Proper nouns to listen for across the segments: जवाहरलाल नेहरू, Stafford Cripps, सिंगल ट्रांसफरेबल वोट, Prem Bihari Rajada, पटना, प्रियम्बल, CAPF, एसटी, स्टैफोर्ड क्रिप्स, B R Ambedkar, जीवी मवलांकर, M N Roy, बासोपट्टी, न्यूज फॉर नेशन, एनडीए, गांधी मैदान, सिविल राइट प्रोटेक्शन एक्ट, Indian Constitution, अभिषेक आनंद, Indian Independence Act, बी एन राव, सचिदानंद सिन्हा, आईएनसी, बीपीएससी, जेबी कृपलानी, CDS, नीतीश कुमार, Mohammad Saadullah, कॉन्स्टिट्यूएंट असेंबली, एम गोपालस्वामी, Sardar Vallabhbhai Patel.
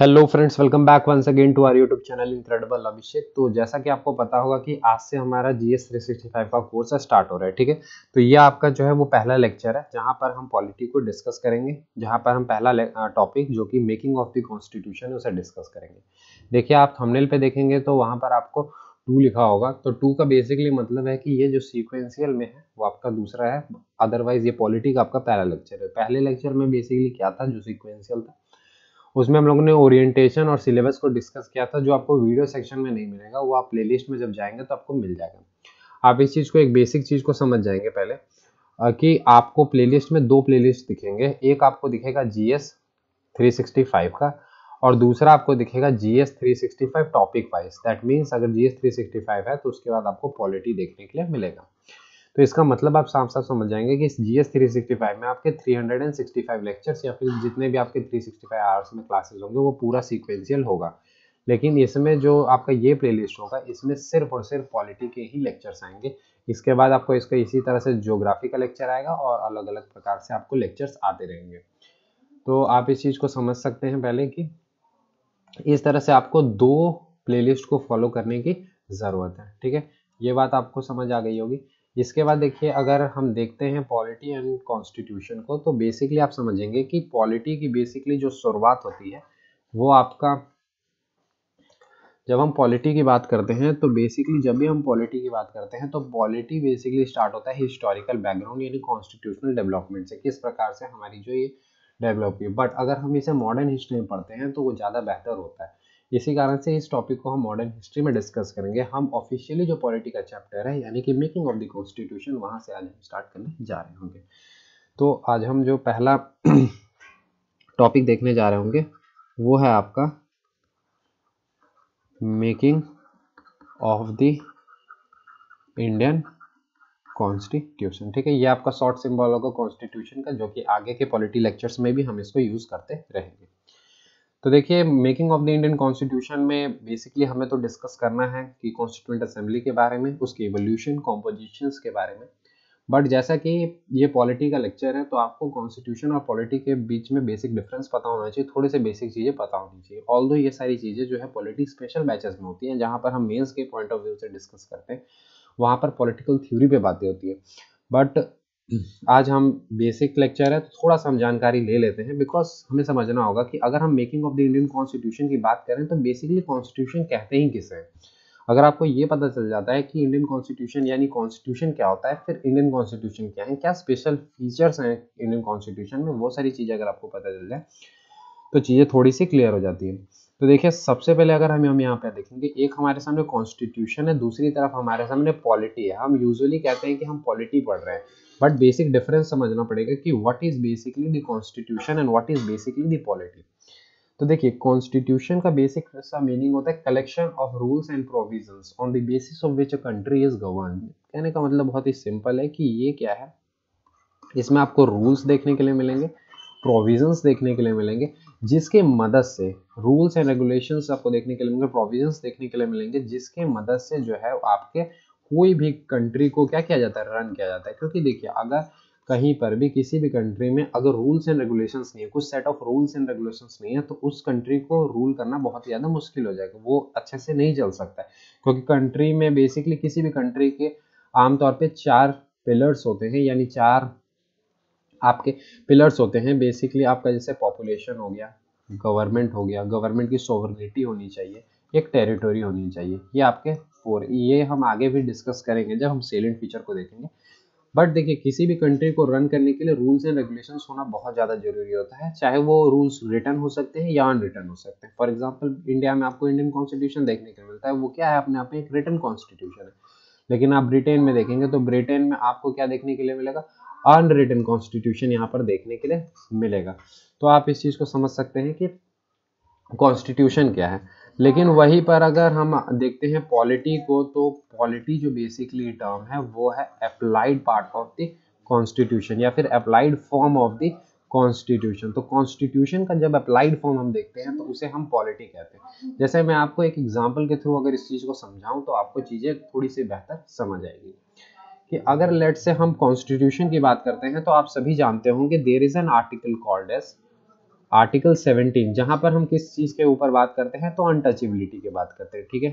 Hello friends, welcome back once again to our YouTube channel incredible Abhishek. तो जैसा कि आपको पता होगा कि आज से हमारा जीएस 365 का कोर्स स्टार्ट हो रहा है, ठीक है। तो ये आपका जो है वो पहला लेक्चर है जहां पर हम पॉलिटी को डिस्कस करेंगे, जहां पर हम पहला टॉपिक जो कि मेकिंग ऑफ द कॉन्स्टिट्यूशन है उसे डिस्कस करेंगे। देखिए, आप थंबनेल पे देखेंगे तो वहाँ पर आपको टू लिखा होगा। तो टू का बेसिकली मतलब है कि ये जो सीक्वेंशियल में है वो आपका दूसरा है, अदरवाइज ये पॉलिटी का आपका पहला लेक्चर है। पहले लेक्चर में बेसिकली क्या था, जो सीक्वेंशियल था उसमें हम लोगों ने ओरिएंटेशन और सिलेबस को डिस्कस किया था, जो आपको वीडियो सेक्शन में नहीं मिलेगा, वो आप प्लेलिस्ट में जब जाएंगे तो आपको मिल जाएगा। आप इस चीज़ को, एक बेसिक चीज़ को समझ जाएंगे पहले कि आपको प्लेलिस्ट में दो प्लेलिस्ट दिखेंगे। एक आपको दिखेगा जीएस 365 का और दूसरा आपको दिखेगा GS 365 topic wise. That means अगर जीएस 365 है तो उसके बाद आपको पॉलिटी देखने के लिए मिलेगा। तो इसका मतलब आप साफ साफ समझ जाएंगे कि इस जीएस 365 में आपके 365 लेक्चर्स या फिर जितने भी आपके 365 आवर्स में क्लासेस होंगे वो पूरा सीक्वेंशियल होगा। लेकिन इसमें जो आपका ये प्लेलिस्ट होगा इसमें सिर्फ और सिर्फ पॉलिटी के ही लेक्चर्स आएंगे। इसके बाद आपको इसका इसी तरह से ज्योग्राफी का लेक्चर आएगा और अलग अलग प्रकार से आपको लेक्चर्स आते रहेंगे। तो आप इस चीज़ को समझ सकते हैं पहले कि इस तरह से आपको दो प्लेलिस्ट को फॉलो करने की ज़रूरत है, ठीक है। ये बात आपको समझ आ गई होगी। इसके बाद देखिए, अगर हम देखते हैं पॉलिटी एंड कॉन्स्टिट्यूशन को, तो बेसिकली आप समझेंगे कि पॉलिटी की बेसिकली जो शुरुआत होती है वो आपका, जब हम पॉलिटी की बात करते हैं तो बेसिकली जब भी हम पॉलिटी की बात करते हैं तो पॉलिटी बेसिकली स्टार्ट होता है हिस्टोरिकल बैकग्राउंड यानी कॉन्स्टिट्यूशनल डेवलपमेंट से, किस प्रकार से हमारी जो ये डेवलप हुई। बट अगर हम इसे मॉडर्न हिस्ट्री में पढ़ते हैं तो वो ज़्यादा बेहतर होता है। इसी कारण से इस टॉपिक को हम मॉडर्न हिस्ट्री में डिस्कस करेंगे। हम ऑफिशियली जो पॉलिटी का चैप्टर है यानी कि मेकिंग ऑफ द कॉन्स्टिट्यूशन, वहाँ से आज हम स्टार्ट करने जा रहे होंगे। तो आज हम जो पहला टॉपिक देखने जा रहे होंगे वो है आपका making of the Indian constitution, ठीक है। ये आपका शॉर्ट सिंबल होगा कॉन्स्टिट्यूशन का, जो कि आगे के पॉलिटी लेक्चर्स में भी हम इसको यूज़ करते रहेंगे। तो देखिए, making of the Indian constitution में बेसिकली हमें तो डिस्कस करना है कि कॉन्स्टिट्यूएंट असेंबली के बारे में, उसके एवोल्यूशन, कॉम्पोजिशंस के बारे में। बट जैसा कि ये पॉलिटी का लेक्चर है तो आपको कॉन्स्टिट्यूशन और पॉलिटी के बीच में बेसिक डिफरेंस पता होना चाहिए, थोड़े से बेसिक चीज़ें पता होनी चाहिए। ऑल्दो ये सारी चीज़ें जो है पॉलिटी स्पेशल बैचेस में होती हैं, जहाँ पर हम मेन्स के पॉइंट ऑफ व्यू से डिस्कस करते हैं, वहाँ पर पॉलिटिकल थ्योरी पे बातें होती है। बट आज हम बेसिक लेक्चर है तो थोड़ा सा हम जानकारी ले लेते हैं, बिकॉज हमें समझना होगा कि अगर हम making of the Indian constitution की बात करें तो बेसिकली कॉन्स्टिट्यूशन कहते ही किसे हैं। अगर आपको ये पता चल जाता है कि इंडियन कॉन्स्टिट्यूशन यानी कॉन्स्टिट्यूशन क्या होता है, फिर इंडियन कॉन्स्टिट्यूशन क्या है, क्या स्पेशल फीचर्स हैं इंडियन कॉन्स्टिट्यूशन में, वो सारी चीज़ें अगर आपको पता चल जाए तो चीज़ें थोड़ी सी क्लियर हो जाती है। तो देखिए, सबसे पहले अगर हम यहाँ पे देखेंगे, एक हमारे सामने कॉन्स्टिट्यूशन है, दूसरी तरफ हमारे सामने पॉलिटी है। हम यूजुअली कहते हैं कि हम पॉलिटी पढ़ रहे हैं, बट बेसिक डिफरेंस समझना पड़ेगा कि what is basically the constitution and what is basically the polity. तो देखिए, कॉन्स्टिट्यूशन का बेसिक सा मीनिंग होता है collection of rules and provisions on the basis of which a country is govern. कहने का मतलब बहुत ही सिंपल है कि ये क्या है, इसमें आपको रूल्स देखने के लिए मिलेंगे, प्रोविजंस देखने के लिए मिलेंगे, जिसके मदद से रूल्स एंड रेगुलेशंस आपको देखने के लिए मिलेंगे, प्रोविजंस देखने के लिए मिलेंगे, जिसके मदद से जो है आपके कोई भी कंट्री को क्या किया जाता है, रन किया जाता है। क्योंकि देखिए, अगर कहीं पर भी किसी भी कंट्री में अगर रूल्स एंड रेगुलेशंस नहीं है, कुछ set of rules and regulations नहीं है, तो उस कंट्री को रूल करना बहुत ज़्यादा मुश्किल हो जाएगा, वो अच्छे से नहीं चल सकता है। क्योंकि कंट्री में बेसिकली किसी भी कंट्री के आमतौर पर 4 पिलर्स होते हैं, यानी 4 आपके पिलर्स होते हैं बेसिकली आपका, जैसे पॉपुलेशन हो गया, गवर्नमेंट हो गया, गवर्नमेंट की सोवरेनिटी होनी चाहिए, एक टेरिटोरी होनी चाहिए, ये आपके 4। ये हम आगे भी डिस्कस करेंगे जब हम सेलेंट फीचर को देखेंगे। बट देखिए, किसी भी कंट्री को रन करने के लिए रूल्स एंड रेगुलेशंस होना बहुत ज़्यादा जरूरी होता है, चाहे वो रूल्स रिटर्न हो सकते हैं या अनरिटर्न हो सकते हैं। फॉर एग्जाम्पल, इंडिया में आपको इंडियन कॉन्स्टिट्यूशन देखने को मिलता है, वो क्या है, अपने आप में एक रिटर्न कॉन्स्टिट्यूशन है। लेकिन आप ब्रिटेन में देखेंगे तो ब्रिटेन में आपको क्या देखने के लिए मिलेगा, अनरिटन कॉन्स्टिट्यूशन यहाँ पर देखने के लिए मिलेगा। तो आप इस चीज़ को समझ सकते हैं कि कॉन्स्टिट्यूशन क्या है। लेकिन वहीं पर अगर हम देखते हैं पॉलिटी को, तो पॉलिटी जो बेसिकली टर्म है वो है applied part of the constitution या फिर applied form of the constitution. तो कॉन्स्टिट्यूशन का जब अप्लाइड फॉर्म हम देखते हैं तो उसे हम पॉलिटी कहते हैं। जैसे मैं आपको एक एग्जाम्पल के थ्रू अगर इस चीज़ को समझाऊँ तो आपको चीज़ें थोड़ी सी बेहतर समझ आएगी कि अगर लेट से हम कॉन्स्टिट्यूशन की बात करते हैं तो आप सभी जानते होंगे there is an article called as article 17, जहां पर हम किस चीज के ऊपर बात करते हैं तो अनटचेबिलिटी की बात करते हैं। ठीक है,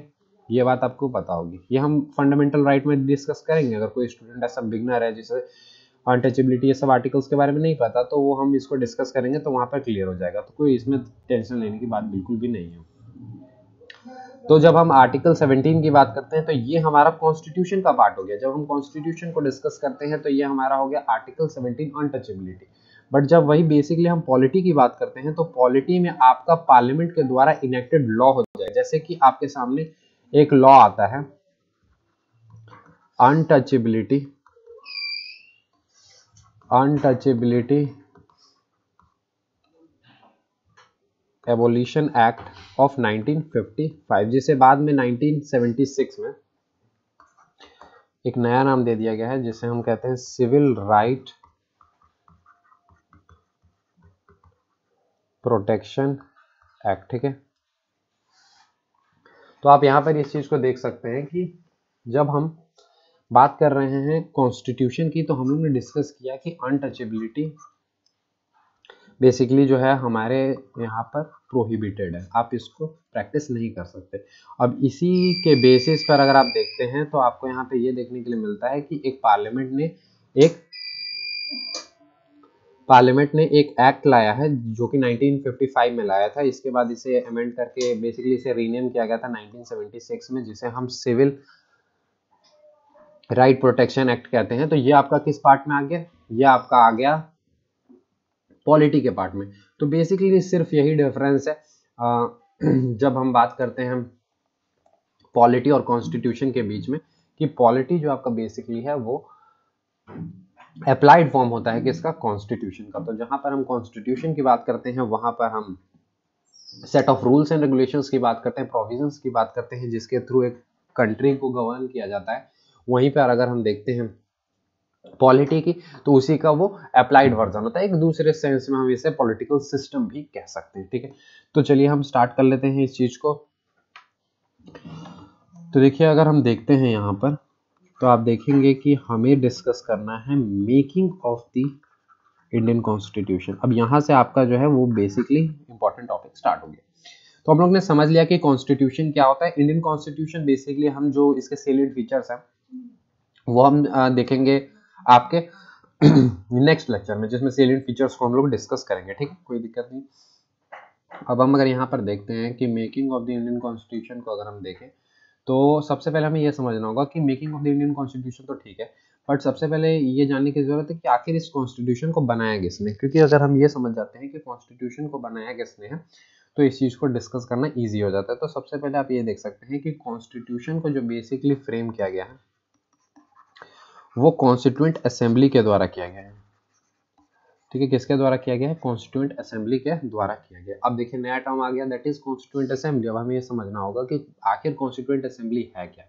ये बात आपको पता होगी। ये हम फंडामेंटल राइट में डिस्कस करेंगे। अगर कोई स्टूडेंट ऐसा बिगनर है जिसे अनटचेबिलिटी ये सब आर्टिकल्स के बारे में नहीं पता तो वो हम इसको डिस्कस करेंगे तो वहां पर क्लियर हो जाएगा, तो कोई इसमें टेंशन लेने की बात बिल्कुल भी नहीं है। तो जब हम आर्टिकल 17 की बात करते हैं तो ये हमारा कॉन्स्टिट्यूशन का पार्ट हो गया। जब हम कॉन्स्टिट्यूशन को डिस्कस करते हैं तो ये हमारा हो गया आर्टिकल 17 अनटचेबिलिटी। बट जब वही बेसिकली हम पॉलिटी की बात करते हैं तो पॉलिटी में आपका पार्लियामेंट के द्वारा इनेक्टेड लॉ हो जाएगा। जैसे कि आपके सामने एक लॉ आता है अनटचेबिलिटी एबोलिशन एक्ट ऑफ 1955, जिसे बाद में 1976 में एक नया नाम दे दिया गया है जिसे हम कहते हैं सिविल राइट प्रोटेक्शन एक्ट। ठीक है, तो आप यहां पर इस चीज को देख सकते हैं कि जब हम बात कर रहे हैं कॉन्स्टिट्यूशन की तो हम लोग ने डिस्कस किया कि अनटचेबिलिटी बेसिकली जो है हमारे यहाँ पर प्रोहिबिटेड है, आप इसको प्रैक्टिस नहीं कर सकते। अब इसी के बेसिस पर अगर आप देखते हैं तो आपको यहाँ पे ये देखने के लिए मिलता है कि एक पार्लियामेंट ने एक एक्ट लाया है जो कि 1955 में लाया था। इसके बाद इसे अमेंड करके बेसिकली इसे रीनेम किया गया था 1976 में, जिसे हम सिविल राइट प्रोटेक्शन एक्ट कहते हैं। तो ये आपका किस पार्ट में आ गया? ये आपका आ गया पॉलिटी के पार्ट में। तो बेसिकली सिर्फ यही डिफरेंस है जब हम बात करते हैं पॉलिटी और कॉन्स्टिट्यूशन के बीच में, कि पॉलिटी जो आपका बेसिकली है वो अप्लाइड फॉर्म होता है किसका? कॉन्स्टिट्यूशन का। तो जहां पर हम कॉन्स्टिट्यूशन की बात करते हैं वहां पर हम set of rules and regulations की बात करते हैं, प्रोविजंस की बात करते हैं जिसके थ्रू एक कंट्री को गवर्न किया जाता है। वहीं पर अगर हम देखते हैं पॉलिटी की तो उसी का वो अप्लाइड वर्जन होता है। एक दूसरे सेंस में हम इसे पॉलिटिकल सिस्टम भी कह सकते हैं। ठीक है, तो चलिए हम स्टार्ट कर लेते हैं इस चीज को। तो देखिए, अगर हम देखते हैं यहाँ पर तो आप देखेंगे कि हमें डिस्कस करना है making of the Indian constitution. अब यहाँ से आपका जो है वो बेसिकली इंपॉर्टेंट टॉपिक स्टार्ट हो गया। तो हम लोग ने समझ लिया कि कॉन्स्टिट्यूशन क्या होता है। इंडियन कॉन्स्टिट्यूशन बेसिकली हम जो इसके सैलिएंट फीचर्स हैं वो हम देखेंगे आपके नेक्स्ट लेक्चर में, जिसमें सैलिएंट फीचर्स को हम लोग डिस्कस करेंगे। ठीक है, कोई दिक्कत नहीं। अब हम अगर यहाँ पर देखते हैं कि making of the Indian constitution को अगर हम देखें तो सबसे पहले हमें यह समझना होगा कि making of the Indian constitution तो ठीक है, बट सबसे पहले ये जानने की जरूरत है कि आखिर इस कॉन्स्टिट्यूशन को बनाया किसने, क्योंकि अगर हम ये समझ जाते हैं कि कॉन्स्टिट्यूशन को बनाया किसने है तो इस चीज़ को डिस्कस करना ईजी हो जाता है। तो सबसे पहले आप ये देख सकते हैं कि कॉन्स्टिट्यूशन को जो बेसिकली फ्रेम किया गया है वो कॉन्स्टिट्यूएंट असेंबली के द्वारा किया गया है। ठीक है, किसके द्वारा किया गया है? कॉन्स्टिट्यूएंट असेंबली के द्वारा किया गया। अब देखिए नया टर्म आ गया, दैट इज कॉन्स्टिट्यूएंट असेंबली। अब हमें ये समझना होगा कि आखिर कॉन्स्टिट्यूएंट असेंबली है क्या,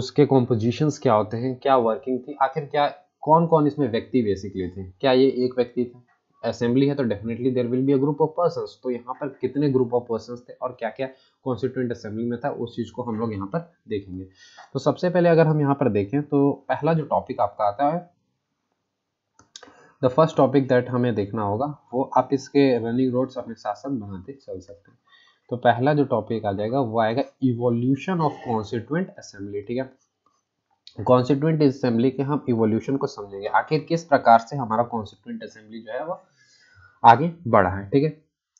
उसके कॉम्पोजिशंस क्या होते हैं, क्या वर्किंग थी, आखिर क्या कौन कौन इसमें व्यक्ति बेसिकली थे। क्या ये एक व्यक्ति था? असेंबली है तो definitely there will be a group of persons, तो यहाँ पर कितने ग्रुप ऑफ पर्संस थे और क्या क्या कॉन्स्टिट्यूएंट असेंबली में था उस चीज़ को हम लोग यहाँ पर देखेंगे। तो सबसे पहले अगर हम यहाँ पर देखें तो पहला जो टॉपिक आपका आता है, द फर्स्ट टॉपिक दैट हमें देखना होगा, वो आप इसके रनिंग रोड्स अपने साथ साथ बनाते चल सकते हैं। तो पहला जो टॉपिक आ जाएगा वो आएगा इवोल्यूशन ऑफ कॉन्स्टिट्यूएंट असेंबली। ठीक है, कॉन्स्टिट्यूएंट असेंबली के हम इवोल्यूशन को समझेंगे, आखिर किस प्रकार से हमारा कॉन्स्टिट्यूएंट असेंबली जो है वो आगे बढ़ा है। ठीक है,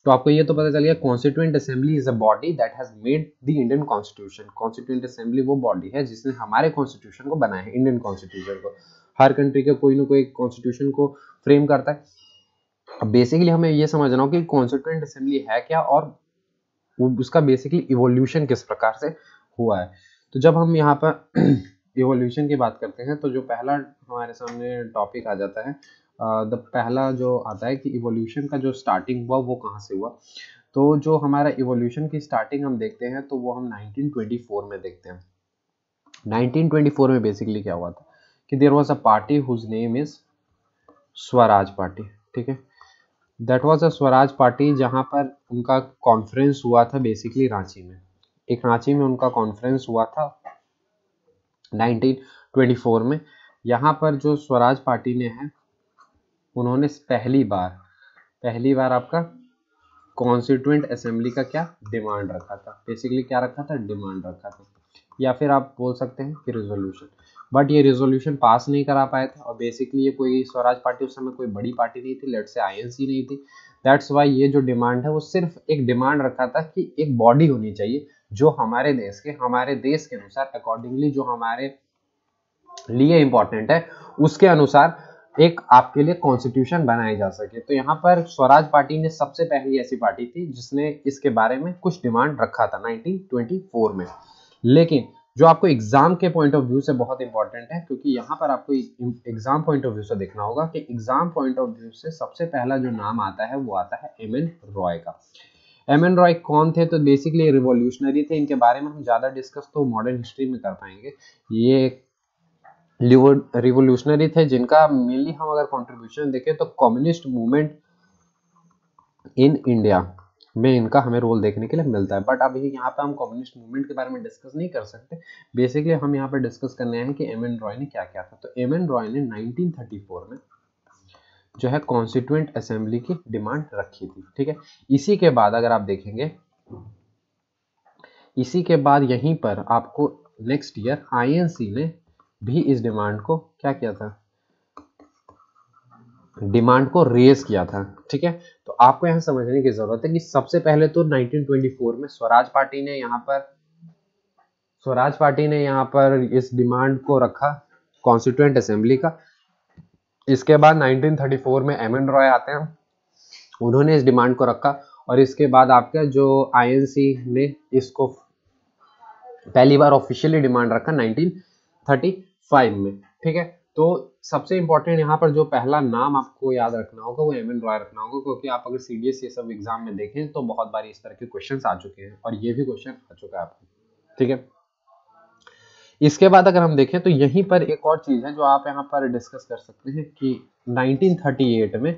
तो आपको ये तो पता चल गया कॉन्स्टिट्यूएंट असेंबली is a body that has made the Indian constitution. कॉन्स्टिट्यूएंट असेंबली वो बॉडी है जिसने हमारे कॉन्स्टिट्यूशन को बनाया है, इंडियन कॉन्स्टिट्यूशन को। हर कंट्री का कोई ना कोई कॉन्स्टिट्यूशन को फ्रेम करता है। अब बेसिकली हमें ये समझना हो कि कॉन्स्टिट्यूएंट असेंबली है क्या और उसका बेसिकली इवोल्यूशन किस प्रकार से हुआ है। तो जब हम यहाँ पर इवोल्यूशन की बात करते हैं तो जो पहला हमारे सामने टॉपिक आ जाता है, पहला जो आता है कि इवोल्यूशन का जो स्टार्टिंग हुआ वो कहाँ से हुआ। तो जो हमारा इवोल्यूशन की स्टार्टिंग हम देखते हैं तो वो हम 1924 में देखते हैं। 1924 में बेसिकली क्या हुआ था कि there was a party whose name is Swaraj party. ठीक है, that was a Swaraj party, जहाँ पर उनका कॉन्फ्रेंस हुआ था बेसिकली रांची में। एक रांची में उनका कॉन्फ्रेंस हुआ था 1924 में। यहाँ पर जो स्वराज पार्टी ने है उन्होंने पहली बार आपका कॉन्स्टिट्यूएंट असेंबली का क्या डिमांड रखा था, बेसिकली क्या रखा था, डिमांड रखा था, या फिर आप बोल सकते हैं कि रेजोल्यूशन। बट ये रेजोल्यूशन पास नहीं करा पाया था और बेसिकली ये कोई स्वराज पार्टी उस समय कोई बड़ी पार्टी नहीं थी, लेट से आईएनसी नहीं थी, दैट्स वाई ये जो डिमांड है वो सिर्फ एक डिमांड रखा था कि एक बॉडी होनी चाहिए जो हमारे देश के अनुसार अकॉर्डिंगली जो हमारे लिए इम्पोर्टेंट है उसके अनुसार एक आपके लिए कॉन्स्टिट्यूशन बनाया जा सके। तो यहाँ पर स्वराज पार्टी ने सबसे पहली ऐसी पार्टी थी जिसने इसके बारे में कुछ डिमांड रखा था 1924 में। लेकिन जो आपको एग्जाम के पॉइंट ऑफ व्यू से बहुत इंपॉर्टेंट है, क्योंकि यहाँ पर आपको एग्जाम पॉइंट ऑफ व्यू से देखना होगा कि एग्जाम पॉइंट ऑफ व्यू से सबसे पहला जो नाम आता है वो आता है एम एन रॉय का। एम एन रॉय कौन थे? तो बेसिकली रिवॉल्यूशनरी थे। इनके बारे में हम ज़्यादा डिस्कस तो मॉडर्न हिस्ट्री में कर पाएंगे। ये रिवॉल्यूशनरी थे जिनका मेनली हम अगर कॉन्ट्रीब्यूशन देखें तो कम्युनिस्ट मूवमेंट इन इंडिया में इनका हमें रोल देखने के लिए मिलता है। बट अभी यहाँ पे हम कम्युनिस्ट मूवमेंट के बारे में डिस्कस नहीं कर सकते। बेसिकली हम यहाँ पे डिस्कस करने आए हैं कि एम एन रॉय ने क्या किया था। तो एम एन रॉय ने 1934 में जो है कॉन्स्टिट्यूएंट असेंबली की डिमांड रखी थी, ठीक है। इसी के बाद अगर आप देखेंगे, इसी के बाद यहीं पर आपको नेक्स्ट ईयर आईएनसी ने भी इस डिमांड को क्या किया था, डिमांड को रेज किया था, ठीक है। तो आपको यहाँ समझने की जरूरत है कि सबसे पहले तो 1924 में स्वराज पार्टी ने यहाँ पर इस डिमांड को रखा कॉन्स्टिट्यूएंट असेंबली का। इसके बाद 1934 में एम एन रॉय आते हैं, उन्होंने इस डिमांड को रखा और इसके बाद आपका जो आईएनसी ने इसको पहली बार ऑफिशियली डिमांड रखा 1935 में, ठीक है। तो सबसे इम्पोर्टेंट यहाँ पर जो पहला नाम आपको याद रखना होगा वो एम एन रॉय रखना होगा, क्योंकि आप अगर सीडीएस ये सब एग्जाम में देखें तो बहुत बार इस तरह के क्वेश्चंस आ चुके हैं और ये भी क्वेश्चन आ चुका है आपको, ठीक है। इसके बाद अगर हम देखें तो यहीं पर एक और चीज़ है जो आप यहाँ पर डिस्कस कर सकते हैं कि 1938 में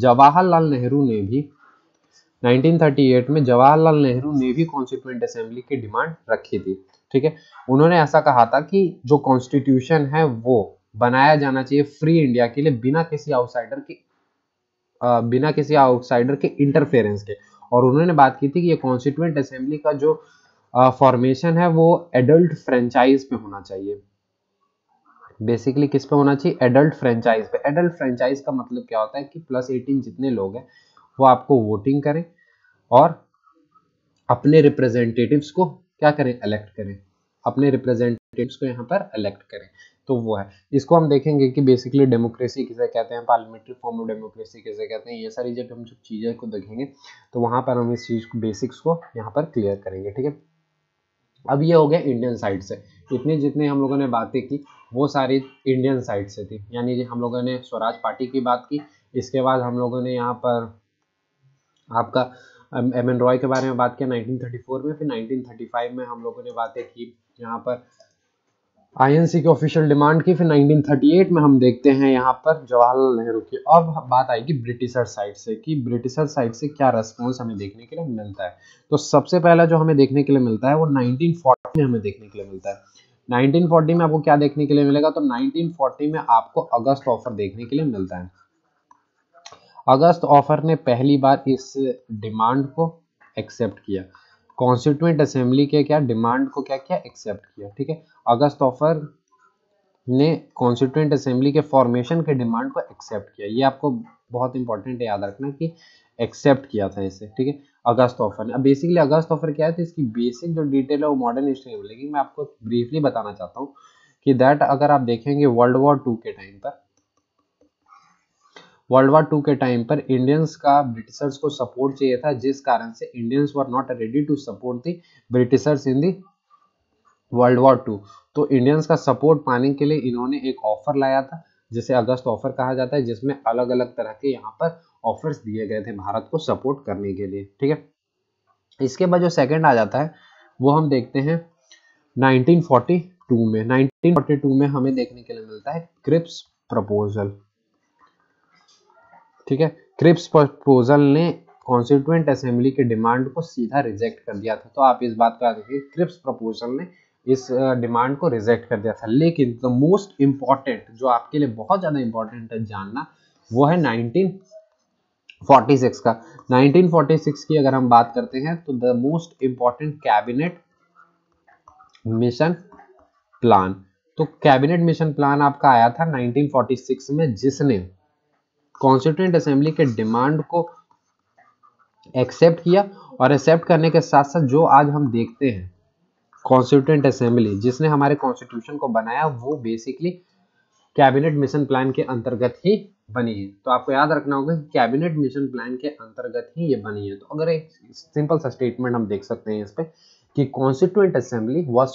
जवाहरलाल नेहरू ने भी कॉन्स्टिट्यूएंट असेंबली की डिमांड रखी थी, ठीक है। उन्होंने ऐसा कहा था कि जो कॉन्स्टिट्यूशन है वो बनाया जाना चाहिए फ्री इंडिया के लिए बिना किसी आउटसाइडर के इंटरफेरेंस के। और उन्होंने बात की थी कि ये कॉन्स्टिट्यूएंट असेंबली का जो फॉर्मेशन है वो एडल्ट फ्रेंचाइज पे होना चाहिए। बेसिकली किस पे होना चाहिए? एडल्ट फ्रेंचाइज पे। एडल्ट फ्रेंचाइज का मतलब क्या होता है कि +18 जितने लोग हैं वो आपको वोटिंग करें और अपने रिप्रेजेंटेटिव्स को क्या करें, इलेक्ट करें, अपने रिप्रेजेंटेटिव्स को यहाँ पर इलेक्ट करें। तो वो है, इसको हम देखेंगे कि बेसिकली डेमोक्रेसी किसे कहते हैं, पार्लियामेंट्री फॉर्म ऑफ डेमोक्रेसी किसे कहते हैं, ये सारी जब हम सब चीज़ें को देखेंगे तो वहाँ पर हम इस चीज़ को, बेसिक्स को यहाँ पर क्लियर करेंगे, ठीक है। अब ये हो गया इंडियन साइड से। इतने जितने हम लोगों ने बातें की वो सारी इंडियन साइड से थी, यानी हम लोगों ने स्वराज पार्टी की बात की, इसके बाद हम लोगों ने यहाँ पर आपका एम एन रॉय के बारे में बात किया 1934 में, फिर 1935 में हम लोगों ने बातें की यहाँ पर आईएनसी की ऑफिशियल डिमांड की, फिर 1938 में हम देखते हैं यहाँ पर जवाहरलाल नेहरू की। अब बात आएगी ब्रिटिशर साइड से कि ब्रिटिशर साइड से क्या रेस्पॉन्स हमें देखने के लिए मिलता है। तो सबसे पहला जो हमें देखने के लिए मिलता है वो 1940 में हमें देखने के लिए मिलता है। 1940 में आपको क्या देखने के लिए मिलेगा? तो 1940 में आपको अगस्त ऑफर देखने के लिए मिलता है। अगस्त ऑफर ने पहली बार इस डिमांड को एक्सेप्ट किया, कॉन्स्टिट्यूएंट असेंबली के क्या डिमांड को क्या किया, एक्सेप्ट किया, ठीक है। अगस्त ऑफर ने कॉन्स्टिट्यूएंट असेंबली के फॉर्मेशन के डिमांड को एक्सेप्ट किया। ये आपको बहुत इंपॉर्टेंट है याद रखना कि एक्सेप्ट किया था इसे, ठीक है, अगस्त ऑफर ने। अब बेसिकली अगस्त ऑफर क्या है तो इसकी बेसिक जो डिटेल है वो मॉडर्न हिस्ट्री में मिलेगी। मैं आपको ब्रीफली बताना चाहता हूँ कि दैट अगर आप देखेंगे वर्ल्ड वॉर टू के टाइम पर इंडियंस का ब्रिटिशर्स को सपोर्ट चाहिए था, जिस कारण से Indians were not ready to support the Britishers in the world war two. तो इंडियंस का सपोर्ट पाने के लिए इन्होंने एक ऑफर लाया था जिसे अगस्त ऑफर कहा जाता है, जिसमें अलग अलग तरह के यहाँ पर ऑफर्स दिए गए थे भारत को सपोर्ट करने के लिए, ठीक है। इसके बाद जो सेकेंड आ जाता है वो हम देखते हैं 1942 में। 1942 में हमें देखने के लिए मिलता है क्रिप्स प्रपोजल, ठीक है। क्रिप्स प्रपोजल ने कॉन्स्टिट्यूएंट असेंबली के डिमांड को सीधा रिजेक्ट कर दिया था। तो आप इस बात का देखिए, क्रिप्स प्रपोजल ने इस डिमांड को रिजेक्ट कर दिया था। लेकिन द मोस्ट इम्पॉर्टेंट जो आपके लिए बहुत ज़्यादा इम्पॉर्टेंट है जानना वो है 19 46 का 1946 की अगर हम बात करते हैं तो the most important cabinet mission plan, तो कैबिनेट मिशन प्लान आपका आया था 1946 में, जिसने कॉन्स्टिट्यूएंट असेंबली के डिमांड को एक्सेप्ट किया और एक्सेप्ट करने के साथ साथ जो आज हम देखते हैं कॉन्स्टिट्यूएंट असेंबली जिसने हमारे कॉन्स्टिट्यूशन को बनाया वो बेसिकली कैबिनेट मिशन प्लान के अंतर्गत ही बनी है। तो आपको याद रखना होगा कि कैबिनेट मिशन प्लान के अंतर्गत ही ये बनी है। तो अगर एक सिंपल सा स्टेटमेंट हम देख सकते हैं इस पे कि कॉन्स्टिट्यूएंट असेंबली was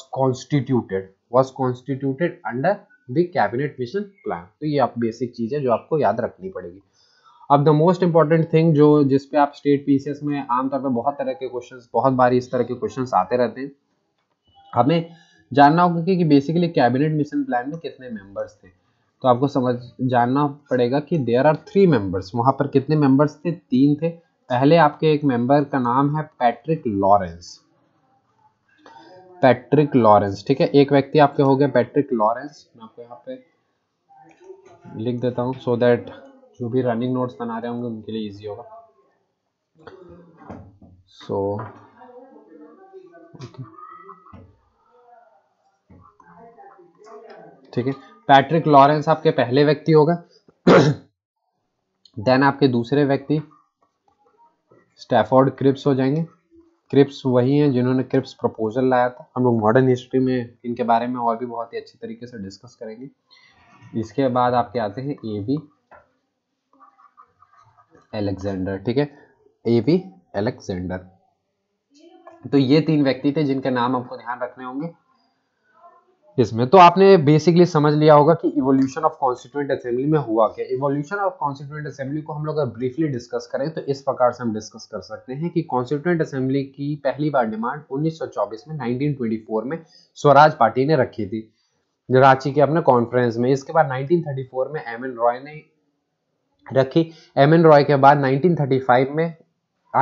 constituted under the cabinet mission plan. तो ये आप बेसिक चीज है जो आपको याद रखनी पड़ेगी। अब द मोस्ट इंपॉर्टेंट थिंग जो जिसपे आप स्टेट पीसीएस में आमतौर पर बहुत तरह के क्वेश्चन, बहुत बार इस तरह के क्वेश्चन आते रहते हैं, हमें जानना होगा कि बेसिकली कैबिनेट मिशन प्लान में कितने मेंबर्स थे। तो आपको जानना पड़ेगा कि देयर आर 3 मेंबर्स। वहाँ पर कितने मेंबर्स थे? 3 थे। पहले आपके एक मेंबर का नाम है पैट्रिक लॉरेंस, पैट्रिक लॉरेंस, ठीक है। एक व्यक्ति आपके हो गए पैट्रिक लॉरेंस। मैं आपको यहाँ पे लिख देता हूँ सो दैट जो भी रनिंग नोट्स बना रहे होंगे उनके लिए ईजी होगा। ठीक है, पैट्रिक लॉरेंस आपके पहले व्यक्ति होगा। देन आपके दूसरे व्यक्ति स्टैफोर्ड क्रिप्स हो जाएंगे। क्रिप्स वही हैं जिन्होंने क्रिप्स प्रपोजल लाया था। हम लोग मॉडर्न हिस्ट्री में इनके बारे में और भी बहुत ही अच्छी तरीके से डिस्कस करेंगे। इसके बाद आपके आते हैं एवी एलेक्जेंडर, ठीक है, एवी एलेक्जेंडर। तो ये 3 व्यक्ति थे जिनके नाम आपको ध्यान रखने होंगे इसमें। तो आपने बेसिकली समझ लिया होगा कि इवोल्यूशन ऑफ कॉन्स्टिट्यूएंट असेंबली में हुआ क्या। इवोल्यूशन ऑफ कॉन्स्टिट्यूएंट असेंबली को हम लोग अगर ब्रीफली डिस्कस करें तो इस प्रकार से हम डिस्कस कर सकते हैं कि कॉन्स्टिट्यूएंट असेंबली की पहली बार डिमांड 1924 में 1924 में स्वराज पार्टी ने रखी थी रांची के अपने कॉन्फ्रेंस में। इसके बाद 1934 में एम एन रॉय ने रखी। एम एन रॉय के बाद 1935 में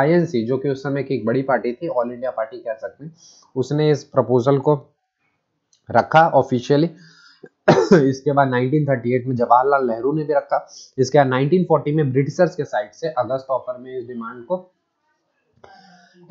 INC, जो कि उस समय की एक बड़ी पार्टी थी, ऑल इंडिया पार्टी कह सकते हैं, उसने इस प्रपोजल को रखा ऑफिशियली। इसके बाद 1938 में जवाहरलाल नेहरू ने भी रखा। इसके बाद 1940 में ब्रिटिशर्स के साइड से अगस्त ऑफर में इस डिमांड को